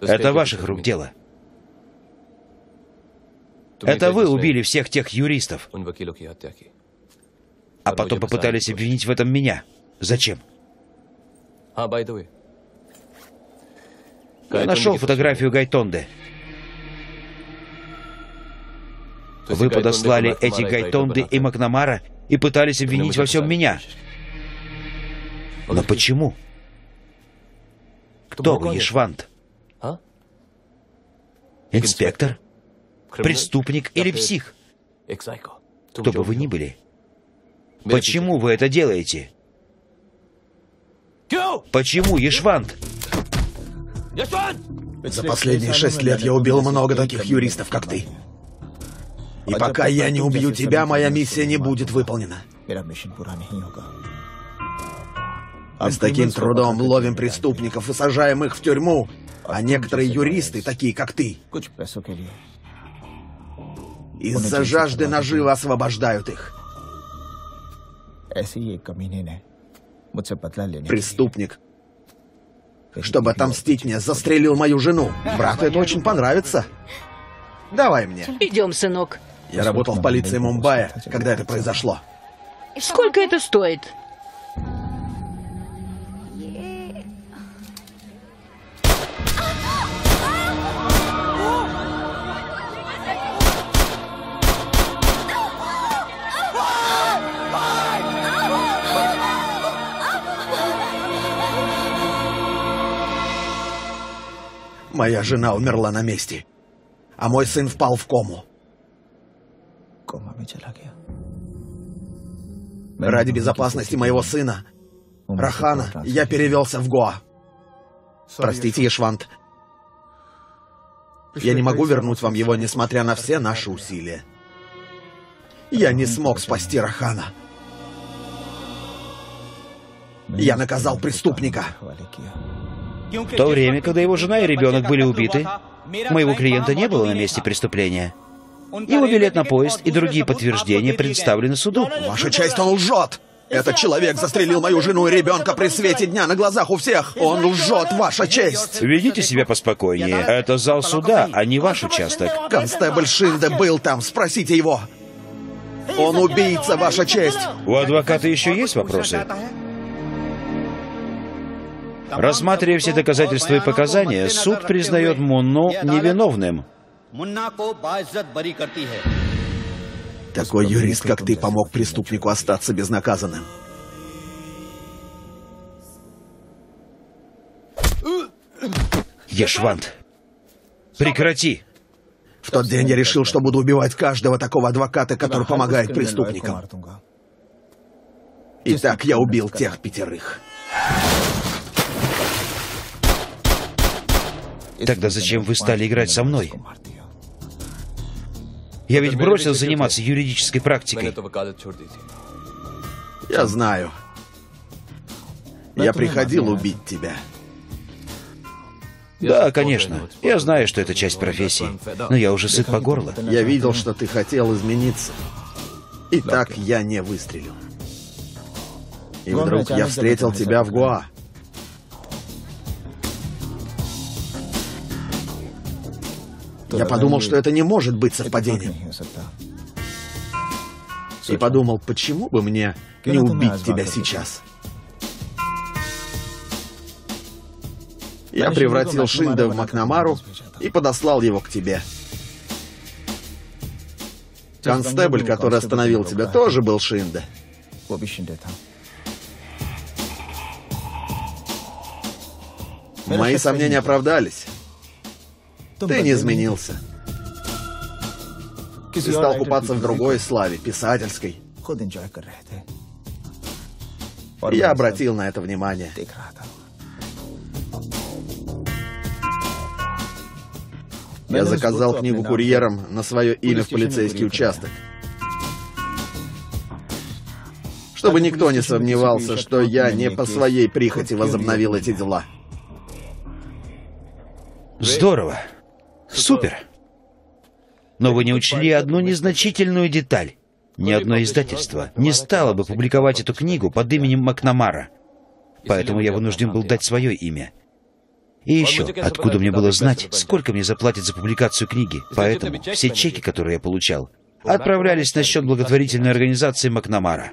Это ваших рук дело. Это вы убили всех тех юристов, а потом попытались обвинить в этом меня. Зачем? Я нашел фотографию Гайтонде. Вы подослали эти Гайтонды и Макнамара и пытались обвинить во всем меня. Но почему? Кто вы, Яшвант? Инспектор? Преступник или псих? Кто бы вы ни были. Почему вы это делаете? Почему, Яшвант? За последние шесть лет я убил много таких юристов, как ты. И пока я не убью тебя, моя миссия не будет выполнена. Мы с таким трудом ловим преступников и сажаем их в тюрьму, а некоторые юристы, такие как ты, из-за жажды наживы освобождают их. Преступник, чтобы отомстить мне, застрелил мою жену. Брату это очень понравится. Давай мне. Идем, сынок. Я работал в полиции Мумбаи, когда это произошло. Сколько это стоит? Моя жена умерла на месте, а мой сын впал в кому. Ради безопасности моего сына, Рахана, я перевелся в Гоа. Простите, Яшвант. Я не могу вернуть вам его, несмотря на все наши усилия. Я не смог спасти Рахана. Я наказал преступника. В то время, когда его жена и ребенок были убиты, моего клиента не было на месте преступления. Его билет на поезд и другие подтверждения представлены суду. Ваша честь, он лжет! Этот человек застрелил мою жену и ребенка при свете дня на глазах у всех! Он лжет, ваша честь! Ведите себя поспокойнее. Это зал суда, а не ваш участок. Констебль Шинде был там, спросите его. Он убийца, ваша честь! У адвоката еще есть вопросы? Рассматривая все доказательства и показания, суд признает Мунну невиновным. Такой юрист, как ты, помог преступнику остаться безнаказанным. Яшвант, прекрати! В тот день я решил, что буду убивать каждого такого адвоката, который помогает преступникам. Итак, я убил тех пятерых. Тогда зачем вы стали играть со мной? Я ведь бросил заниматься юридической практикой. Я знаю. Я приходил убить тебя. Да, конечно. Я знаю, что это часть профессии. Но я уже сыт по горло. Я видел, что ты хотел измениться. И так я не выстрелил. И вдруг я встретил тебя в Гоа. Я подумал, что это не может быть совпадением. И подумал, почему бы мне не убить тебя сейчас? Я превратил Шинде в Макнамару и подослал его к тебе. Констебль, который остановил тебя, тоже был Шинде. Мои сомнения оправдались. Ты не изменился. Ты стал купаться в другой славе, писательской. Я обратил на это внимание. Я заказал книгу курьером на свое имя в полицейский участок, чтобы никто не сомневался, что я не по своей прихоти возобновил эти дела. Здорово. Супер! Но вы не учли одну незначительную деталь. Ни одно издательство не стало бы публиковать эту книгу под именем Макнамара. Поэтому я вынужден был дать свое имя. И еще, откуда мне было знать, сколько мне заплатят за публикацию книги? Поэтому все чеки, которые я получал, отправлялись на счет благотворительной организации Макнамара.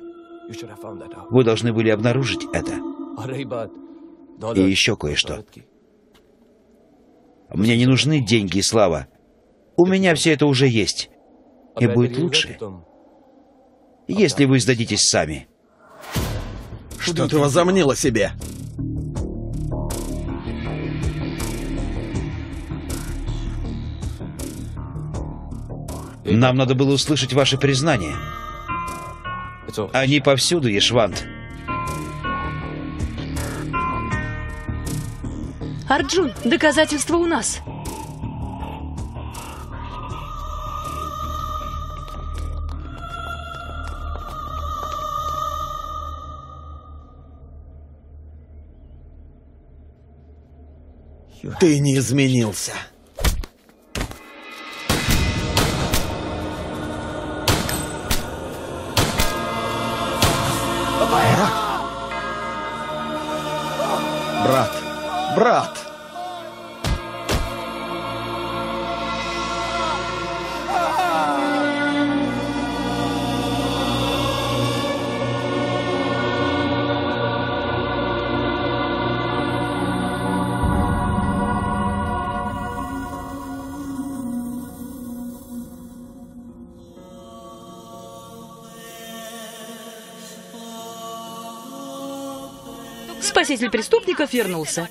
Вы должны были обнаружить это. И еще кое-что. Мне не нужны деньги и слава. У меня все это уже есть. И будет лучше, если вы сдадитесь сами. Что ты возомнила себе? Нам надо было услышать ваши признания. Они повсюду, Яшвант. Арджун, доказательства у нас. Ты не изменился. Брат, брат. Спаситель преступников вернулся.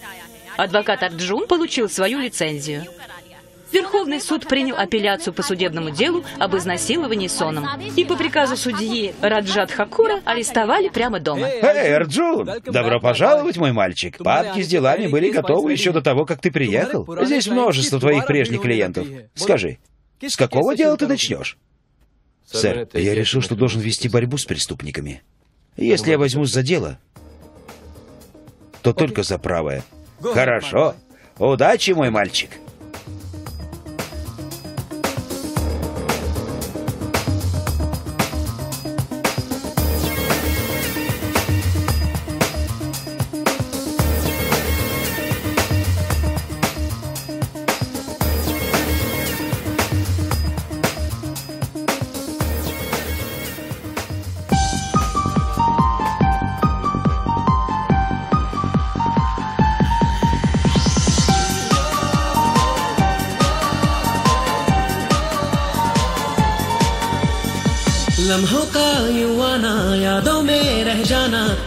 Адвокат Арджун получил свою лицензию. Верховный суд принял апелляцию по судебному делу об изнасиловании Сонам. И по приказу судьи Раджат Хакура арестовали прямо дома. Эй, Арджун! Добро пожаловать, мой мальчик. Папки с делами были готовы еще до того, как ты приехал. Здесь множество твоих прежних клиентов. Скажи, с какого дела ты начнешь? Сэр, я решил, что должен вести борьбу с преступниками. Если я возьмусь за дело, то только за правое. Хорошо. Удачи, мой мальчик.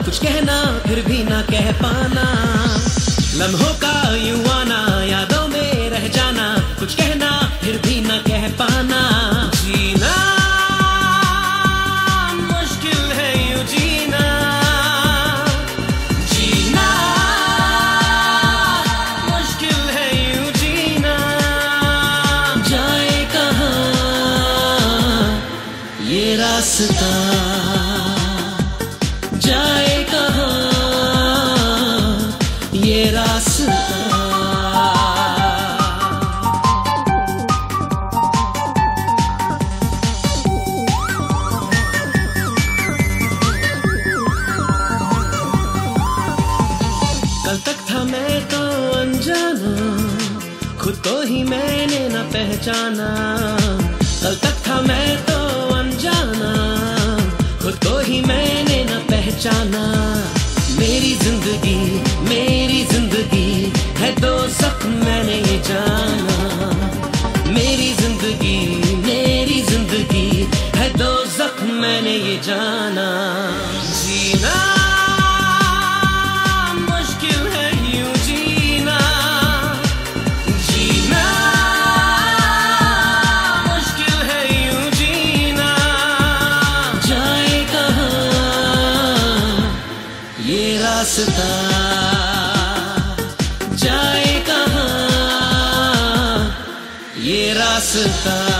कुछ कहना फिर भी ना कह पाना लम्हों का युवाना यादों में रह जाना कुछ कहना फिर भी ना कह पाना जीना मुश्किल है यू जीना जीना मुश्किल है यू जीना जाए कहाँ ये रास्ता कल तक था मैं तो अनजाना खुद को ही मैंने न पहचाना मेरी जिंदगी मेरी जिंदगी है तो सब मैंने ये जाना मेरी जिंदगी मेरी जिंदगी है तो सब मैंने ये जाना जीना जाए कहाँ ये रास्ता